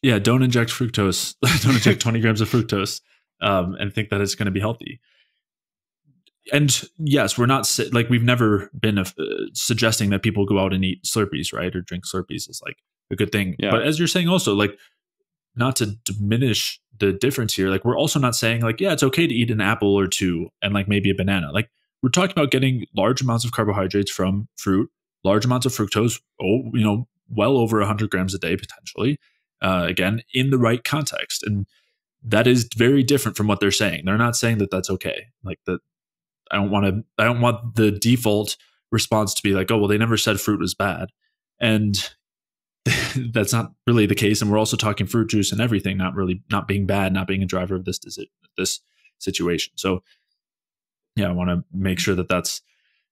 Yeah, don't inject fructose. Don't inject twenty grams of fructose um, and think that it's going to be healthy. And yes, we're not, like, we've never been uh, suggesting that people go out and eat Slurpees, right? Or drink Slurpees is like a good thing. Yeah. But as you're saying also, like, not to diminish the difference here, like, we're also not saying like, yeah, it's okay to eat an apple or two and like maybe a banana. Like, we're talking about getting large amounts of carbohydrates from fruit, large amounts of fructose, oh, you know, well over one hundred grams a day potentially, uh, again, in the right context. And that is very different from what they're saying. They're not saying that that's okay. Like, that, I don't want to, I don't want the default response to be like, oh, well, they never said fruit was bad. And that's not really the case. And we're also talking fruit juice and everything, not really, not being bad, not being a driver of this, this situation. So yeah, I want to make sure that that's,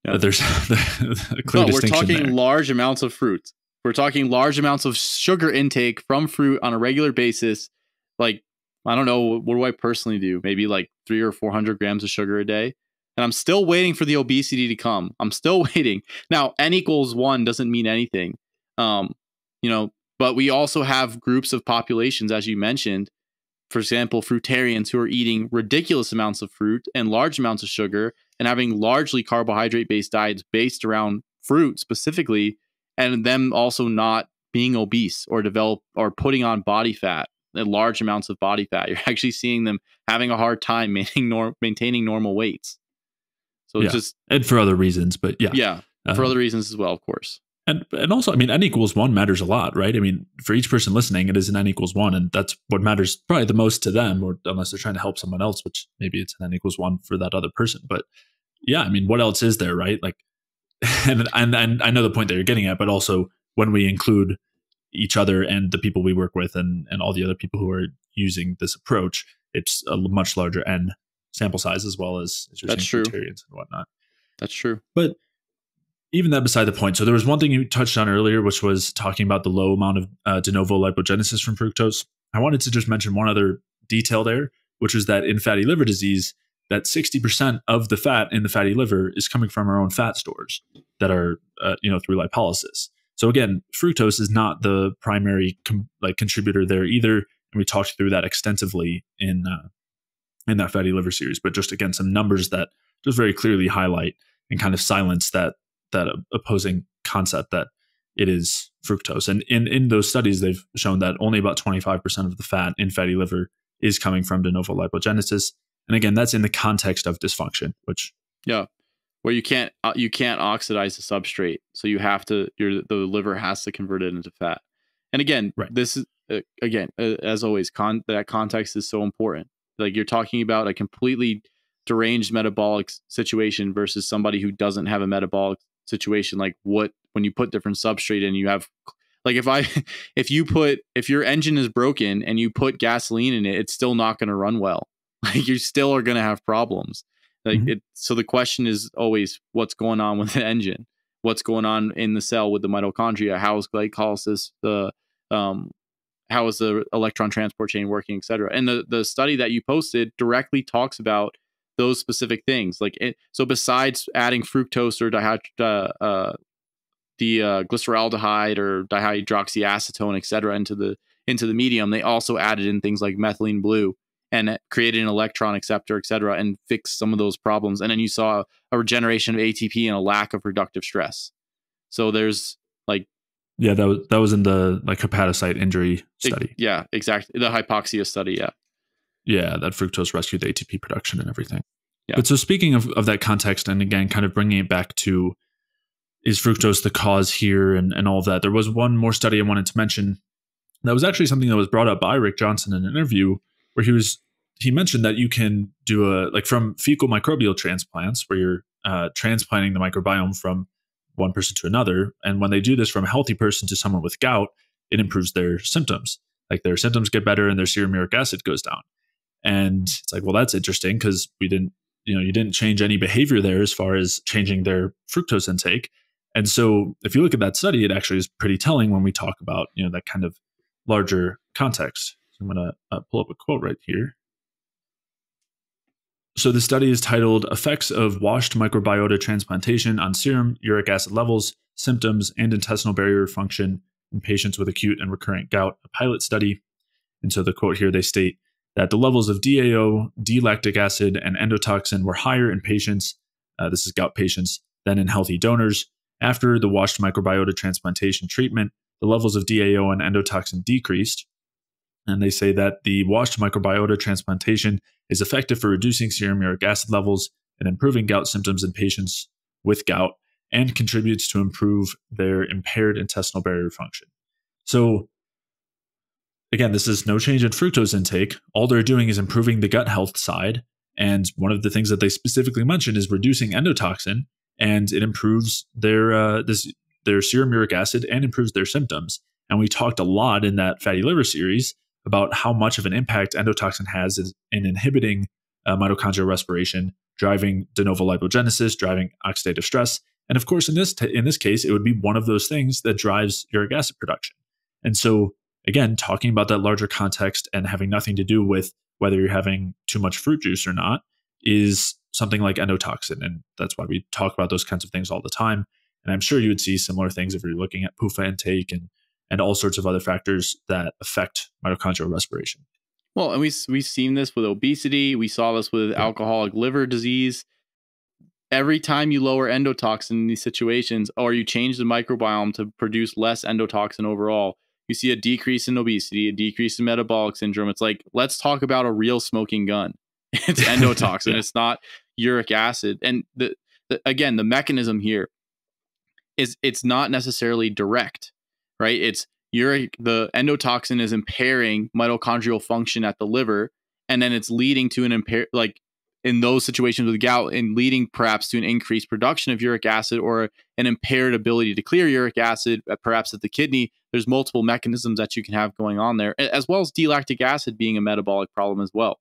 yeah. that there's a clear no, distinction. We're talking there. Large amounts of fruit. We're talking large amounts of sugar intake from fruit on a regular basis. Like, I don't know, what do I personally do? Maybe like three or four hundred grams of sugar a day. And I'm still waiting for the obesity to come. I'm still waiting. Now, N equals one doesn't mean anything. Um, You know, but we also have groups of populations, as you mentioned, for example, fruitarians who are eating ridiculous amounts of fruit and large amounts of sugar and having largely carbohydrate-based diets based around fruit specifically, and them also not being obese or develop or putting on body fat, and large amounts of body fat. You're actually seeing them having a hard time maintaining, norm, maintaining normal weights. So yeah. It's just, and for other reasons, but yeah. Yeah, uh-huh. For other reasons as well, of course. And, and also, I mean, N equals one matters a lot, right? I mean, for each person listening, it is an N equals one, and that's what matters probably the most to them, or unless they're trying to help someone else, which maybe it's an N equals one for that other person. But yeah, I mean, what else is there, right? Like, and, and, and I know the point that you're getting at, but also when we include each other and the people we work with and, and all the other people who are using this approach, it's a much larger N sample size as well as, as you're saying, criterions and whatnot. That's true. But even that beside the point. So there was one thing you touched on earlier, which was talking about the low amount of uh, de novo lipogenesis from fructose. I wanted to just mention one other detail there, which is that in fatty liver disease, that sixty percent of the fat in the fatty liver is coming from our own fat stores that are, uh, you know, through lipolysis. So again, fructose is not the primary com like contributor there either. And we talked through that extensively in uh, in that fatty liver series, but just again, some numbers that just very clearly highlight and kind of silence that that opposing concept that it is fructose. And in, in those studies, they've shown that only about twenty-five percent of the fat in fatty liver is coming from de novo lipogenesis. And again, that's in the context of dysfunction, which yeah, well, you can't you can't oxidize the substrate, so you have to your the liver has to convert it into fat. And again, right. this is uh, again uh, as always, con that context is so important. Like you're talking about a completely deranged metabolic situation versus somebody who doesn't have a metabolic situation. Like what when you put different substrate in, you have like if I if you put if your engine is broken and you put gasoline in it, it's still not going to run well. Like you still are going to have problems. Like mm-hmm. it, so the question is always what's going on with the engine, what's going on in the cell with the mitochondria, how is glycolysis, the um, how is the electron transport chain working, et cetera. And the the study that you posted directly talks about those specific things. Like it, so besides adding fructose or dihyd uh, uh, the uh, glyceraldehyde or dihydroxyacetone, et cetera, into the into the medium, they also added in things like methylene blue and created an electron acceptor, et cetera, and fixed some of those problems. And then you saw a regeneration of A T P and a lack of reductive stress. So there's like... Yeah, that was, that was in the like hepatocyte injury study. It, yeah, exactly. The hypoxia study, yeah. Yeah, that fructose rescued the A T P production and everything. Yeah. But so speaking of, of that context, and again, kind of bringing it back to, is fructose the cause here and, and all of that? There was one more study I wanted to mention. That was actually something that was brought up by Rick Johnson in an interview where he was, he mentioned that you can do a, like from fecal microbial transplants where you're uh, transplanting the microbiome from one person to another. And when they do this from a healthy person to someone with gout, it improves their symptoms. Like their symptoms get better and their serum uric acid goes down. And it's like, well, that's interesting because we didn't, you know, you didn't change any behavior there as far as changing their fructose intake. And so if you look at that study, it actually is pretty telling when we talk about, you know, that kind of larger context. I'm going to uh, pull up a quote right here. So the study is titled Effects of Washed Microbiota Transplantation on Serum Uric Acid Levels, Symptoms, and Intestinal Barrier Function in Patients with Acute and Recurrent Gout, a Pilot Study. And so the quote here, they state that the levels of D A O, D-lactic acid, and endotoxin were higher in patients, uh, this is gout patients, than in healthy donors. After the washed microbiota transplantation treatment, the levels of D A O and endotoxin decreased. And they say that the washed microbiota transplantation is effective for reducing serum uric acid levels and improving gout symptoms in patients with gout and contributes to improve their impaired intestinal barrier function. So again, this is no change in fructose intake. All they're doing is improving the gut health side. And one of the things that they specifically mentioned is reducing endotoxin, and it improves their, uh, this, their serum uric acid and improves their symptoms. And we talked a lot in that fatty liver series about how much of an impact endotoxin has in inhibiting uh, mitochondrial respiration, driving de novo lipogenesis, driving oxidative stress. And of course, in this, t in this case, it would be one of those things that drives uric acid production. And so again, talking about that larger context and having nothing to do with whether you're having too much fruit juice or not is something like endotoxin. And that's why we talk about those kinds of things all the time. And I'm sure you would see similar things if you're looking at P U F A intake and and all sorts of other factors that affect mitochondrial respiration. Well, and we, we've seen this with obesity. We saw this with yeah. alcoholic liver disease. Every time you lower endotoxin in these situations, or you change the microbiome to produce less endotoxin overall, you see a decrease in obesity, a decrease in metabolic syndrome. It's like, let's talk about a real smoking gun. It's endotoxin. yeah. It's not uric acid. And the, the, again, the mechanism here is it's not necessarily direct. Right, it's uric. The endotoxin is impairing mitochondrial function at the liver, and then it's leading to an impair, like in those situations with gout, and leading perhaps to an increased production of uric acid or an impaired ability to clear uric acid, perhaps at the kidney. There's multiple mechanisms that you can have going on there, as well as D-lactic acid being a metabolic problem as well.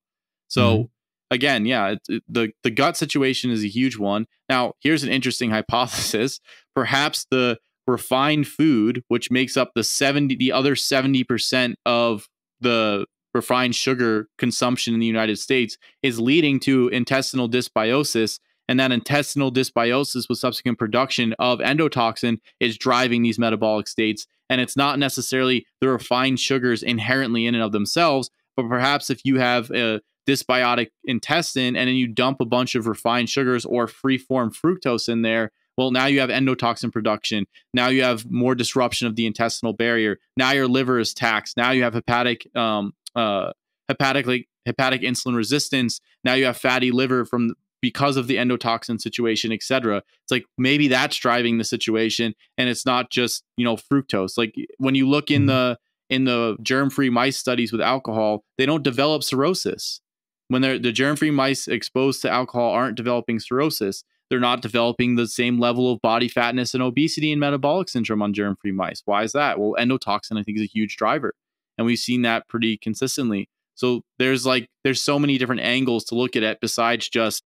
So mm-hmm. again, yeah, it, it, the the gut situation is a huge one. Now, here's an interesting hypothesis: perhaps the refined food, which makes up the seventy, the other seventy percent of the refined sugar consumption in the United States, is leading to intestinal dysbiosis, and that intestinal dysbiosis with subsequent production of endotoxin is driving these metabolic states. And it's not necessarily the refined sugars inherently in and of themselves, but perhaps if you have a dysbiotic intestine, and then you dump a bunch of refined sugars or free-form fructose in there, well, now you have endotoxin production. Now you have more disruption of the intestinal barrier. Now your liver is taxed. Now you have hepatic, um, uh, hepatic, hepatic insulin resistance. Now you have fatty liver from because of the endotoxin situation, et cetera. It's like, maybe that's driving the situation, and it's not just, you know, fructose. Like when you look in the in the germ-free mice studies with alcohol, they don't develop cirrhosis. When they're, the germ-free mice exposed to alcohol aren't developing cirrhosis. They're not developing the same level of body fatness and obesity and metabolic syndrome on germ-free mice. Why is that? Well, endotoxin, I think, is a huge driver. And we've seen that pretty consistently. So there's like, there's so many different angles to look at it besides just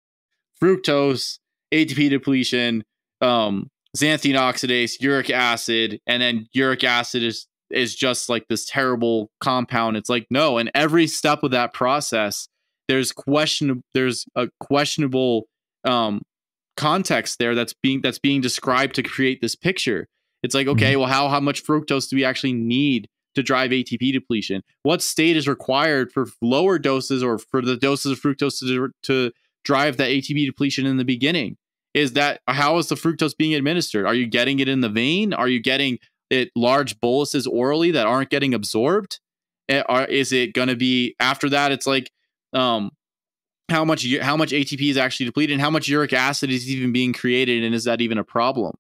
fructose, A T P depletion, um, xanthine oxidase, uric acid, and then uric acid is, is just like this terrible compound. It's like, no, and every step of that process, there's question, there's a questionable, um, context there that's being that's being described to create this picture. It's like, okay, well, how how much fructose do we actually need to drive A T P depletion? What state is required for lower doses or for the doses of fructose to, to drive that A T P depletion in the beginning? Is that, how is the fructose being administered? Are you getting it in the vein? Are you getting it large boluses orally that aren't getting absorbed? Is it going to be after that? It's like, um how much how much A T P is actually depleted, and how much uric acid is even being created, and is that even a problem?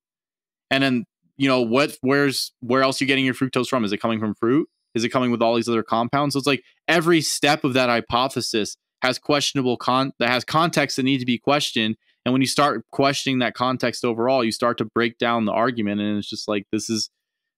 And then, you know, what where's where else are you getting your fructose from? Is it coming from fruit? Is it coming with all these other compounds? So it's like every step of that hypothesis has questionable con that has context that needs to be questioned. And when you start questioning that context overall, you start to break down the argument, and it's just like, this is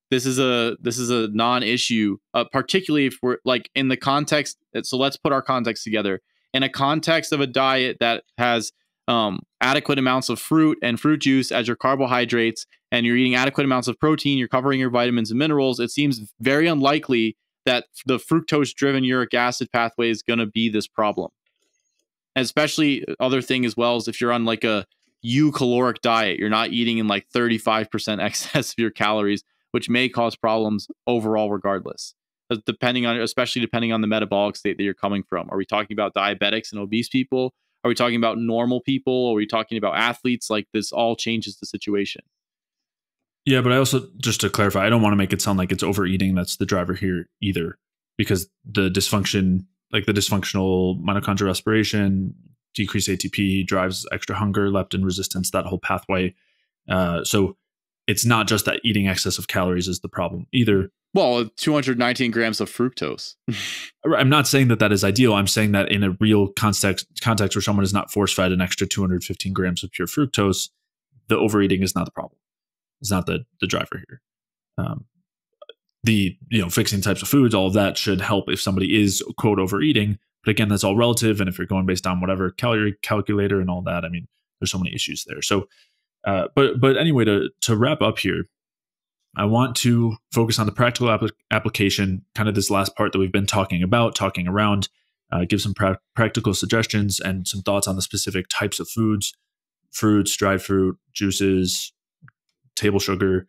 this is a this is a non-issue, uh, particularly if we're like in the context. So let's put our context together. In a context of a diet that has um, adequate amounts of fruit and fruit juice as your carbohydrates, and you're eating adequate amounts of protein, you're covering your vitamins and minerals, it seems very unlikely that the fructose-driven uric acid pathway is going to be this problem. And especially, other thing as well is if you're on like a eucaloric diet, you're not eating in like thirty-five percent excess of your calories, which may cause problems overall regardless. Depending on, especially depending on the metabolic state that you're coming from. Are we talking about diabetics and obese people? Are we talking about normal people? Are we talking about athletes? Like, this all changes the situation. Yeah, but I also, just to clarify, I don't want to make it sound like it's overeating that's the driver here either, because the dysfunction, like the dysfunctional mitochondrial respiration, decreased A T P drives extra hunger, leptin resistance, that whole pathway. Uh, so it's not just that eating excess of calories is the problem either. Well, two hundred nineteen grams of fructose. I'm not saying that that is ideal. I'm saying that in a real context, context where someone is not force-fed an extra two hundred fifteen grams of pure fructose, the overeating is not the problem. It's not the the driver here. Um, the you know fixing types of foods, all of that should help if somebody is, quote, overeating. But again, that's all relative. And if you're going based on whatever calorie calculator and all that, I mean, there's so many issues there. So, uh, but but anyway, to to wrap up here, I want to focus on the practical applic application, kind of this last part that we've been talking about, talking around, uh, give some pra practical suggestions and some thoughts on the specific types of foods, fruits, dried fruit, juices, table sugar,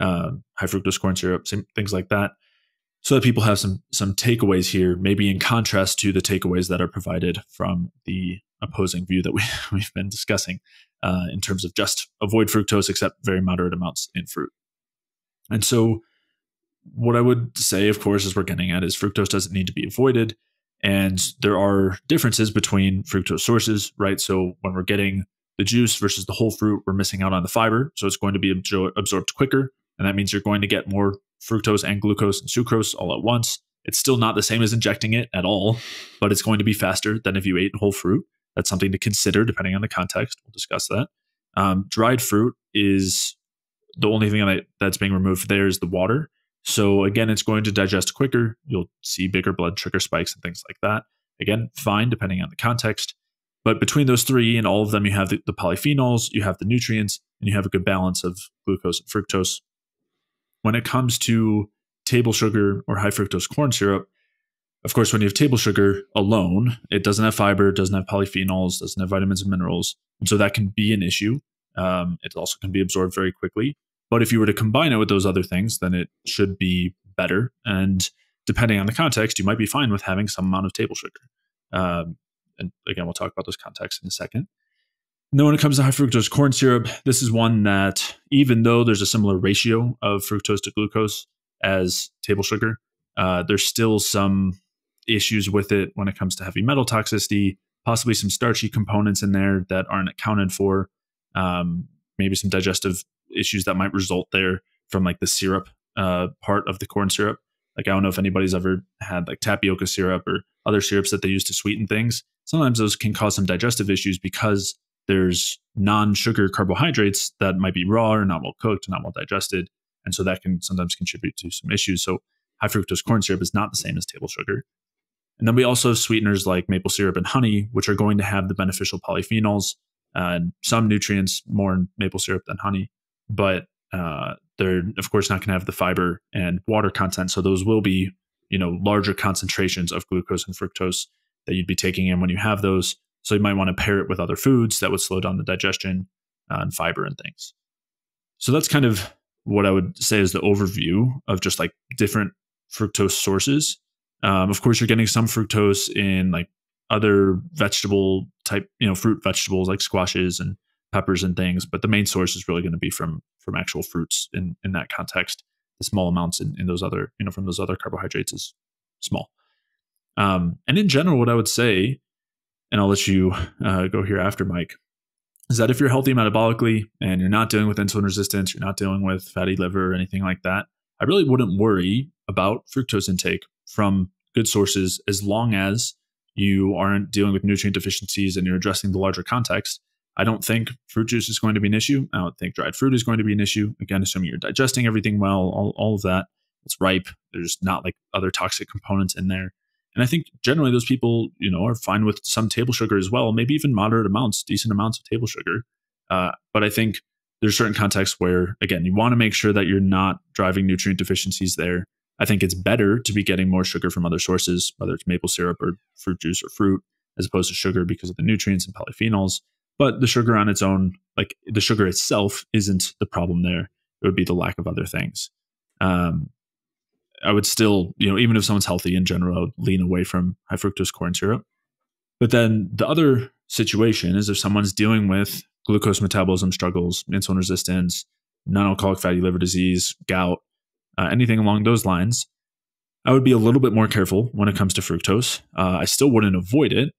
uh, high fructose corn syrup, things like that, so that people have some, some takeaways here, maybe in contrast to the takeaways that are provided from the opposing view that we, we've been discussing uh, in terms of just avoid fructose except very moderate amounts in fruit. And so what I would say, of course, as we're getting at, is fructose doesn't need to be avoided. And there are differences between fructose sources, right? So when we're getting the juice versus the whole fruit, we're missing out on the fiber. So it's going to be absor- absorbed quicker. And that means you're going to get more fructose and glucose and sucrose all at once. It's still not the same as injecting it at all, but it's going to be faster than if you ate whole fruit. That's something to consider depending on the context. We'll discuss that. Um, dried fruit is... the only thing that that's being removed there is the water. So again, it's going to digest quicker. You'll see bigger blood sugar spikes and things like that. Again, fine, depending on the context. But between those three and all of them, you have the, the polyphenols, you have the nutrients, and you have a good balance of glucose and fructose. When it comes to table sugar or high fructose corn syrup, of course, when you have table sugar alone, it doesn't have fiber, doesn't have polyphenols, doesn't have vitamins and minerals. And so that can be an issue. Um, it also can be absorbed very quickly. But if you were to combine it with those other things, then it should be better. And depending on the context, you might be fine with having some amount of table sugar. Um, and again, we'll talk about those contexts in a second. And then when it comes to high fructose corn syrup, this is one that even though there's a similar ratio of fructose to glucose as table sugar, uh, there's still some issues with it when it comes to heavy metal toxicity, possibly some starchy components in there that aren't accounted for, um, maybe some digestive issues that might result there from like the syrup uh, part of the corn syrup. Like, I don't know if anybody's ever had like tapioca syrup or other syrups that they use to sweeten things. Sometimes those can cause some digestive issues because there's non-sugar carbohydrates that might be raw or not well cooked, not well digested. And so that can sometimes contribute to some issues. So high fructose corn syrup is not the same as table sugar. And then we also have sweeteners like maple syrup and honey, which are going to have the beneficial polyphenols and some nutrients more in maple syrup than honey. But uh, they're, of course, not going to have the fiber and water content. So those will be, you know, larger concentrations of glucose and fructose that you'd be taking in when you have those. So you might want to pair it with other foods that would slow down the digestion uh, and fiber and things. So that's kind of what I would say is the overview of just like different fructose sources. Um, of course, you're getting some fructose in like other vegetable type, you know, fruit vegetables like squashes and peppers and things. But the main source is really going to be from from actual fruits in, in that context. The small amounts in, in those other, you know, from those other carbohydrates is small. Um, and in general, what I would say, and I'll let you uh, go here after, Mike, is that if you're healthy metabolically and you're not dealing with insulin resistance, you're not dealing with fatty liver or anything like that, I really wouldn't worry about fructose intake from good sources, as long as you aren't dealing with nutrient deficiencies and you're addressing the larger context. I don't think fruit juice is going to be an issue. I don't think dried fruit is going to be an issue. Again, assuming you're digesting everything well, all, all of that, it's ripe. There's not like other toxic components in there. And I think generally those people, you know, are fine with some table sugar as well, maybe even moderate amounts, decent amounts of table sugar. Uh, but I think there's certain contexts where, again, you want to make sure that you're not driving nutrient deficiencies there. I think it's better to be getting more sugar from other sources, whether it's maple syrup or fruit juice or fruit, as opposed to sugar because of the nutrients and polyphenols. But the sugar on its own, like the sugar itself, isn't the problem there. It would be the lack of other things. Um, I would still, you know, even if someone's healthy in general, I would lean away from high fructose corn syrup. But then the other situation is if someone's dealing with glucose metabolism struggles, insulin resistance, non-alcoholic fatty liver disease, gout, Uh, anything along those lines, I would be a little bit more careful when it comes to fructose. Uh, I still wouldn't avoid it,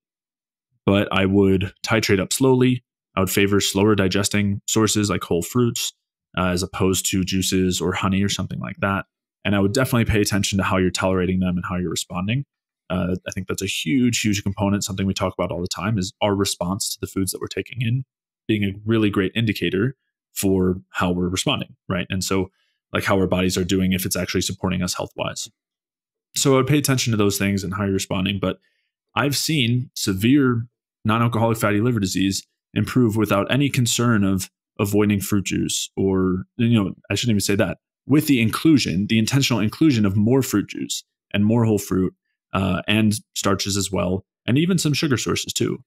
but I would titrate up slowly. I would favor slower digesting sources like whole fruits uh, as opposed to juices or honey or something like that. And I would definitely pay attention to how you're tolerating them and how you're responding. Uh, I think that's a huge, huge component. Something we talk about all the time is our response to the foods that we're taking in being a really great indicator for how we're responding, right? And so like how our bodies are doing, if it's actually supporting us health-wise. So I would pay attention to those things and how you're responding. But I've seen severe non-alcoholic fatty liver disease improve without any concern of avoiding fruit juice or, you know, I shouldn't even say that, with the inclusion, the intentional inclusion of more fruit juice and more whole fruit uh, and starches as well, and even some sugar sources too.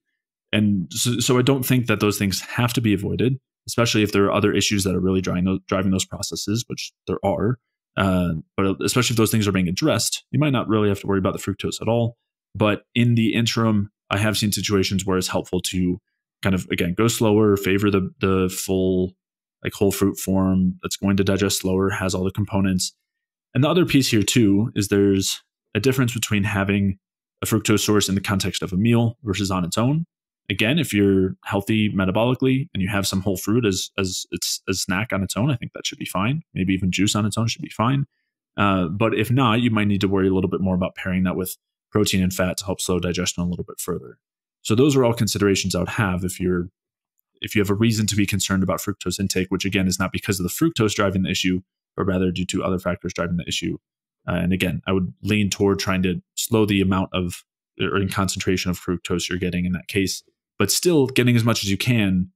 And so, so I don't think that those things have to be avoided, especially if there are other issues that are really driving those, driving those processes, which there are. Uh, but especially if those things are being addressed, you might not really have to worry about the fructose at all. But in the interim, I have seen situations where it's helpful to kind of, again, go slower, favor the the full, like whole fruit form that's going to digest slower, has all the components. And the other piece here too is there's a difference between having a fructose source in the context of a meal versus on its own. Again, if you're healthy metabolically and you have some whole fruit as as it's a snack on its own, I think that should be fine. Maybe even juice on its own should be fine. Uh, but if not, you might need to worry a little bit more about pairing that with protein and fat to help slow digestion a little bit further. So those are all considerations I would have if you're if you have a reason to be concerned about fructose intake, which again is not because of the fructose driving the issue, but rather due to other factors driving the issue. Uh, and again, I would lean toward trying to slow the amount of or in concentration of fructose you're getting in that case, but still getting as much as you can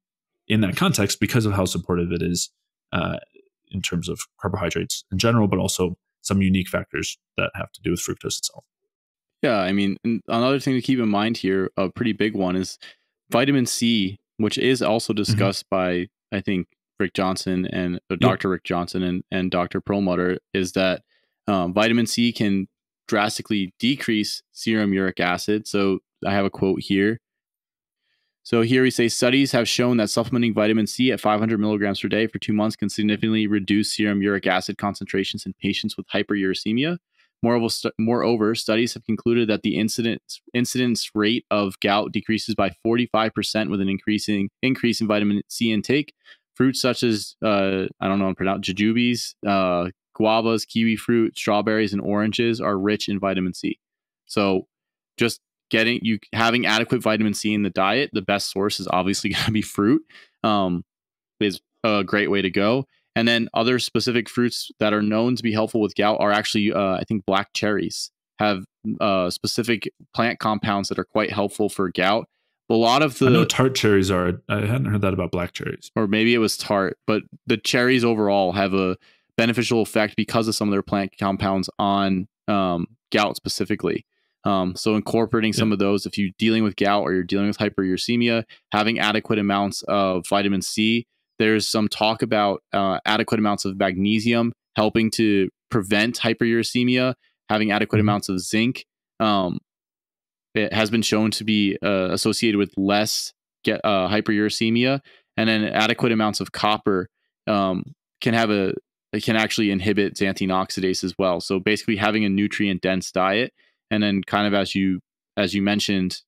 in that context because of how supportive it is uh, in terms of carbohydrates in general, but also some unique factors that have to do with fructose itself. Yeah, I mean, another thing to keep in mind here, a pretty big one, is vitamin C, which is also discussed mm-hmm. by, I think, Rick Johnson and uh, Doctor Yep. Rick Johnson and, and Doctor Perlmutter, is that um, vitamin C can drastically decrease serum uric acid. So I have a quote here. So here we say, studies have shown that supplementing vitamin C at five hundred milligrams per day for two months can significantly reduce serum uric acid concentrations in patients with hyperuricemia. Moreover, st moreover studies have concluded that the incidence, incidence rate of gout decreases by forty-five percent with an increasing increase in vitamin C intake. Fruits such as, uh, I don't know how to pronounce, jujubes, uh, guavas, kiwi fruit, strawberries, and oranges are rich in vitamin C. So just getting you having adequate vitamin C in the diet, the best source is obviously going to be fruit, um, is a great way to go. And then other specific fruits that are known to be helpful with gout are actually, uh, I think, black cherries have uh, specific plant compounds that are quite helpful for gout. A lot of the I know tart cherries are. I hadn't heard that about black cherries, or maybe it was tart. But the cherries overall have a beneficial effect because of some of their plant compounds on um, gout specifically. Um, so incorporating some yeah. of those, if you're dealing with gout or you're dealing with hyperuricemia, having adequate amounts of vitamin C. There's some talk about uh, adequate amounts of magnesium helping to prevent hyperuricemia, having adequate amounts of zinc. Um, it has been shown to be uh, associated with less get, uh, hyperuricemia, and then adequate amounts of copper um, can have a can actually inhibit xanthine oxidase as well. So basically having a nutrient dense diet, and then kind of as you as you mentioned,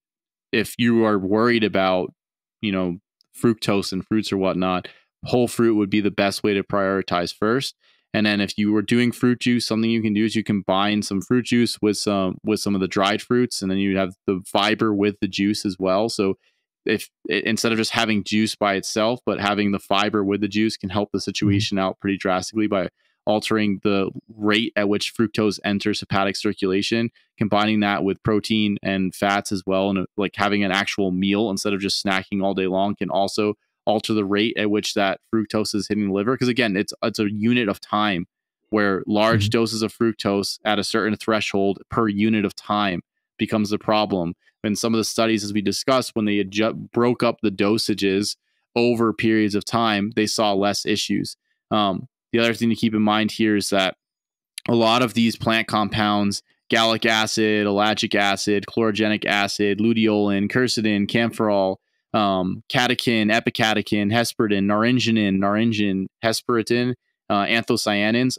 if you are worried about, you know, fructose and fruits or whatnot, whole fruit would be the best way to prioritize first. And then if you were doing fruit juice, something you can do is you combine some fruit juice with some with some of the dried fruits, and then you have the fiber with the juice as well. So if instead of just having juice by itself, but having the fiber with the juice can help the situation out pretty drastically by altering the rate at which fructose enters hepatic circulation, combining that with protein and fats as well. And like having an actual meal instead of just snacking all day long can also alter the rate at which that fructose is hitting the liver. Because again, it's, it's a unit of time where large mm-hmm. doses of fructose at a certain threshold per unit of time becomes the problem. And some of the studies, as we discussed, when they adjust, broke up the dosages over periods of time, they saw less issues. Um, The other thing to keep in mind here is that a lot of these plant compounds, gallic acid, ellagic acid, chlorogenic acid, luteolin, quercetin, camphorol, um, catechin, epicatechin, hesperidin, naringinin, naringin, hesperitin, uh, anthocyanins,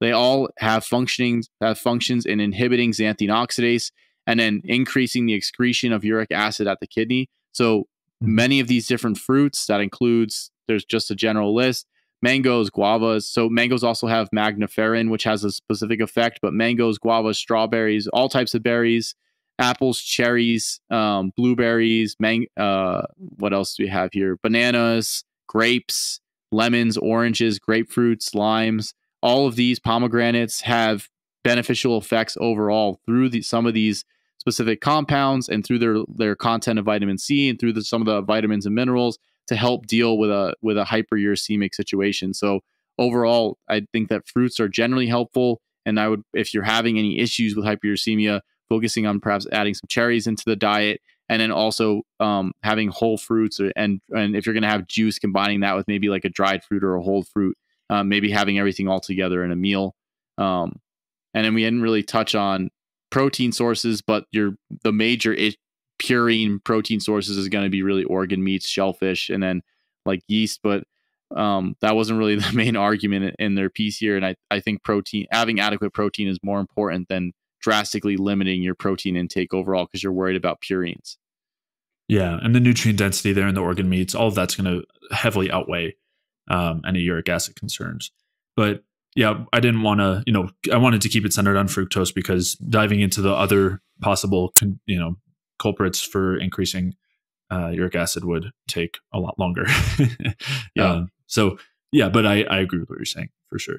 they all have, functioning, have functions in inhibiting xanthine oxidase and then increasing the excretion of uric acid at the kidney. So many of these different fruits, that includes, there's just a general list, mangoes, guavas. So mangoes also have magniferin, which has a specific effect, but mangoes, guavas, strawberries, all types of berries, apples, cherries, um, blueberries, man uh, what else do we have here? Bananas, grapes, lemons, oranges, grapefruits, limes. All of these pomegranates have beneficial effects overall through the, some of these specific compounds and through their, their content of vitamin C and through the, some of the vitamins and minerals to help deal with a with a hyperuricemic situation. So overall, I think that fruits are generally helpful. And I would, if you're having any issues with hyperuricemia, focusing on perhaps adding some cherries into the diet, and then also um, having whole fruits, or, and and if you're going to have juice, combining that with maybe like a dried fruit or a whole fruit, um, maybe having everything all together in a meal. Um, and then we didn't really touch on protein sources, but your the major issue. Purine protein sources is going to be really organ meats, shellfish, and then like yeast. But um, that wasn't really the main argument in their piece here. And I, I think protein, having adequate protein is more important than drastically limiting your protein intake overall because you're worried about purines. Yeah. And the nutrient density there in the organ meats, all of that's going to heavily outweigh um, any uric acid concerns. But yeah, I didn't want to, you know, I wanted to keep it centered on fructose because diving into the other possible, you know, culprits for increasing uh, uric acid would take a lot longer. yeah. Um, so yeah, but I, I agree with what you're saying for sure.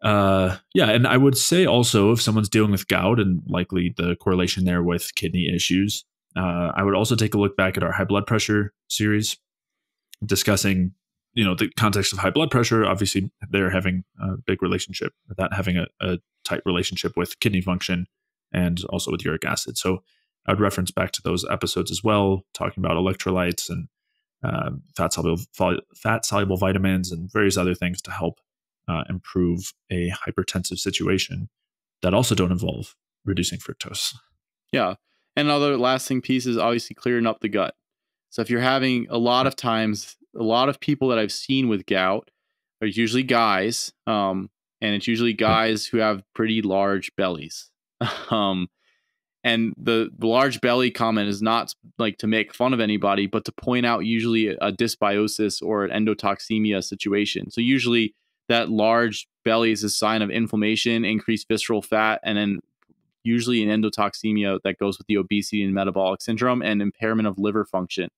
Uh, yeah. And I would say also if someone's dealing with gout and likely the correlation there with kidney issues, uh, I would also take a look back at our high blood pressure series discussing, you know, the context of high blood pressure. Obviously they're having a big relationship with that, having a, a tight relationship with kidney function and also with uric acid. So I'd reference back to those episodes as well, talking about electrolytes and uh, fat soluble fat soluble vitamins and various other things to help uh, improve a hypertensive situation that also don't involve reducing fructose. Yeah. And another lasting piece is obviously clearing up the gut. So if you're having a lot of times, a lot of people that I've seen with gout are usually guys. Um, and it's usually guys who have pretty large bellies. um, and the, the large belly comment is not like to make fun of anybody, but to point out usually a, a dysbiosis or an endotoxemia situation. So usually that large belly is a sign of inflammation, increased visceral fat, and then usually an endotoxemia that goes with the obesity and metabolic syndrome and impairment of liver function.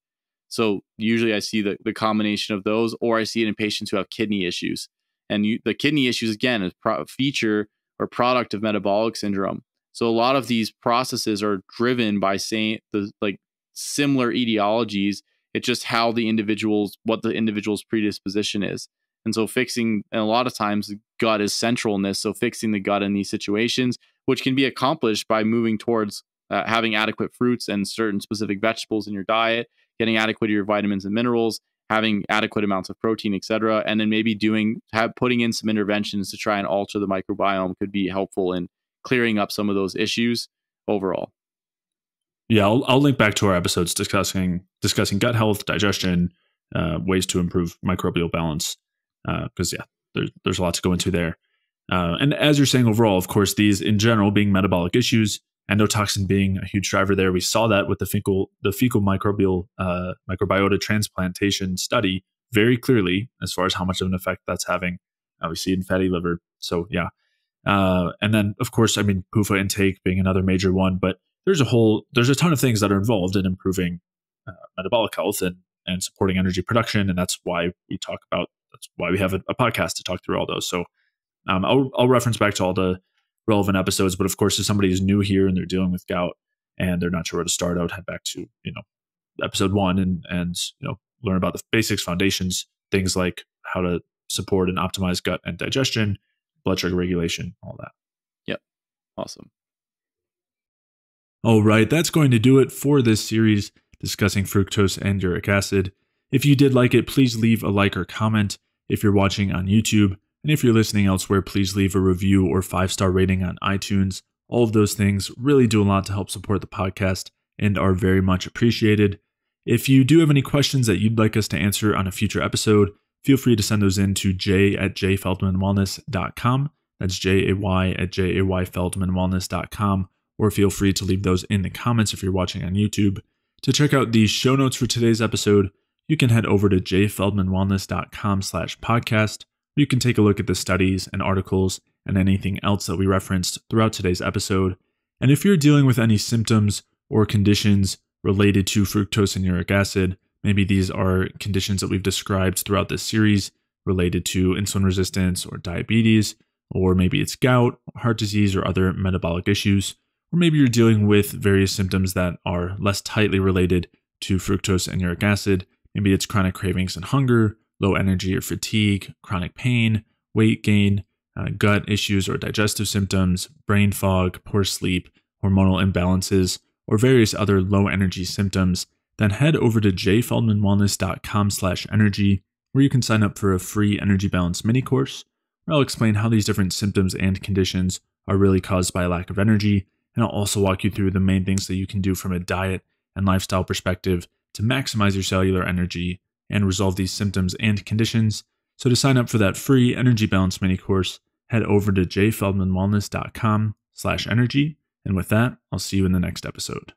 So usually I see the, the combination of those, or I see it in patients who have kidney issues. And you, the kidney issues, again, is a feature or product of metabolic syndrome. So a lot of these processes are driven by same, the, like similar etiologies. It's just how the individual's, what the individual's predisposition is. And so fixing, and a lot of times the gut is central in this. So fixing the gut in these situations, which can be accomplished by moving towards uh, having adequate fruits and certain specific vegetables in your diet, getting adequate of your vitamins and minerals, having adequate amounts of protein, et cetera. And then maybe doing, have putting in some interventions to try and alter the microbiome could be helpful in clearing up some of those issues overall. Yeah, I'll, I'll link back to our episodes discussing, discussing gut health, digestion, uh, ways to improve microbial balance. Uh, cause yeah, there's, there's a lot to go into there. Uh, and as you're saying overall, of course, these in general being metabolic issues, endotoxin being a huge driver there. We saw that with the fecal, the fecal microbial uh, microbiota transplantation study very clearly as far as how much of an effect that's having. Uh, we see it in fatty liver. So yeah. Uh, and then of course, I mean, P U F A intake being another major one, but there's a whole, there's a ton of things that are involved in improving uh, metabolic health and, and supporting energy production. And that's why we talk about, that's why we have a, a podcast to talk through all those. So um, I'll, I'll reference back to all the relevant episodes. But of course, if somebody is new here and they're dealing with gout and they're not sure where to start, I would head back to, you know, episode one and, and you know, learn about the basics, foundations, things like how to support and optimize gut and digestion, blood sugar regulation, all that. Yep. Awesome. All right. That's going to do it for this series discussing fructose and uric acid. If you did like it, please leave a like or comment. If you're watching on YouTube, and if you're listening elsewhere, please leave a review or five-star rating on iTunes. All of those things really do a lot to help support the podcast and are very much appreciated. If you do have any questions that you'd like us to answer on a future episode, feel free to send those in to jay at jay feldman wellness dot com. That's J A Y at jay feldman wellness dot com. Or feel free to leave those in the comments if you're watching on YouTube. To check out the show notes for today's episode, you can head over to jay feldman wellness dot com slash podcast. You can take a look at the studies and articles and anything else that we referenced throughout today's episode. And if you're dealing with any symptoms or conditions related to fructose and uric acid, maybe these are conditions that we've described throughout this series related to insulin resistance or diabetes, or maybe it's gout, heart disease, or other metabolic issues, or maybe you're dealing with various symptoms that are less tightly related to fructose and uric acid. Maybe it's chronic cravings and hunger, low energy or fatigue, chronic pain, weight gain, uh, gut issues or digestive symptoms, brain fog, poor sleep, hormonal imbalances, or various other low energy symptoms, then head over to jay feldman wellness dot com slash energy, where you can sign up for a free Energy Balance mini course, where I'll explain how these different symptoms and conditions are really caused by a lack of energy. And I'll also walk you through the main things that you can do from a diet and lifestyle perspective to maximize your cellular energy and resolve these symptoms and conditions. So to sign up for that free Energy Balance mini course, head over to jay feldman wellness dot com slash energy. And with that, I'll see you in the next episode.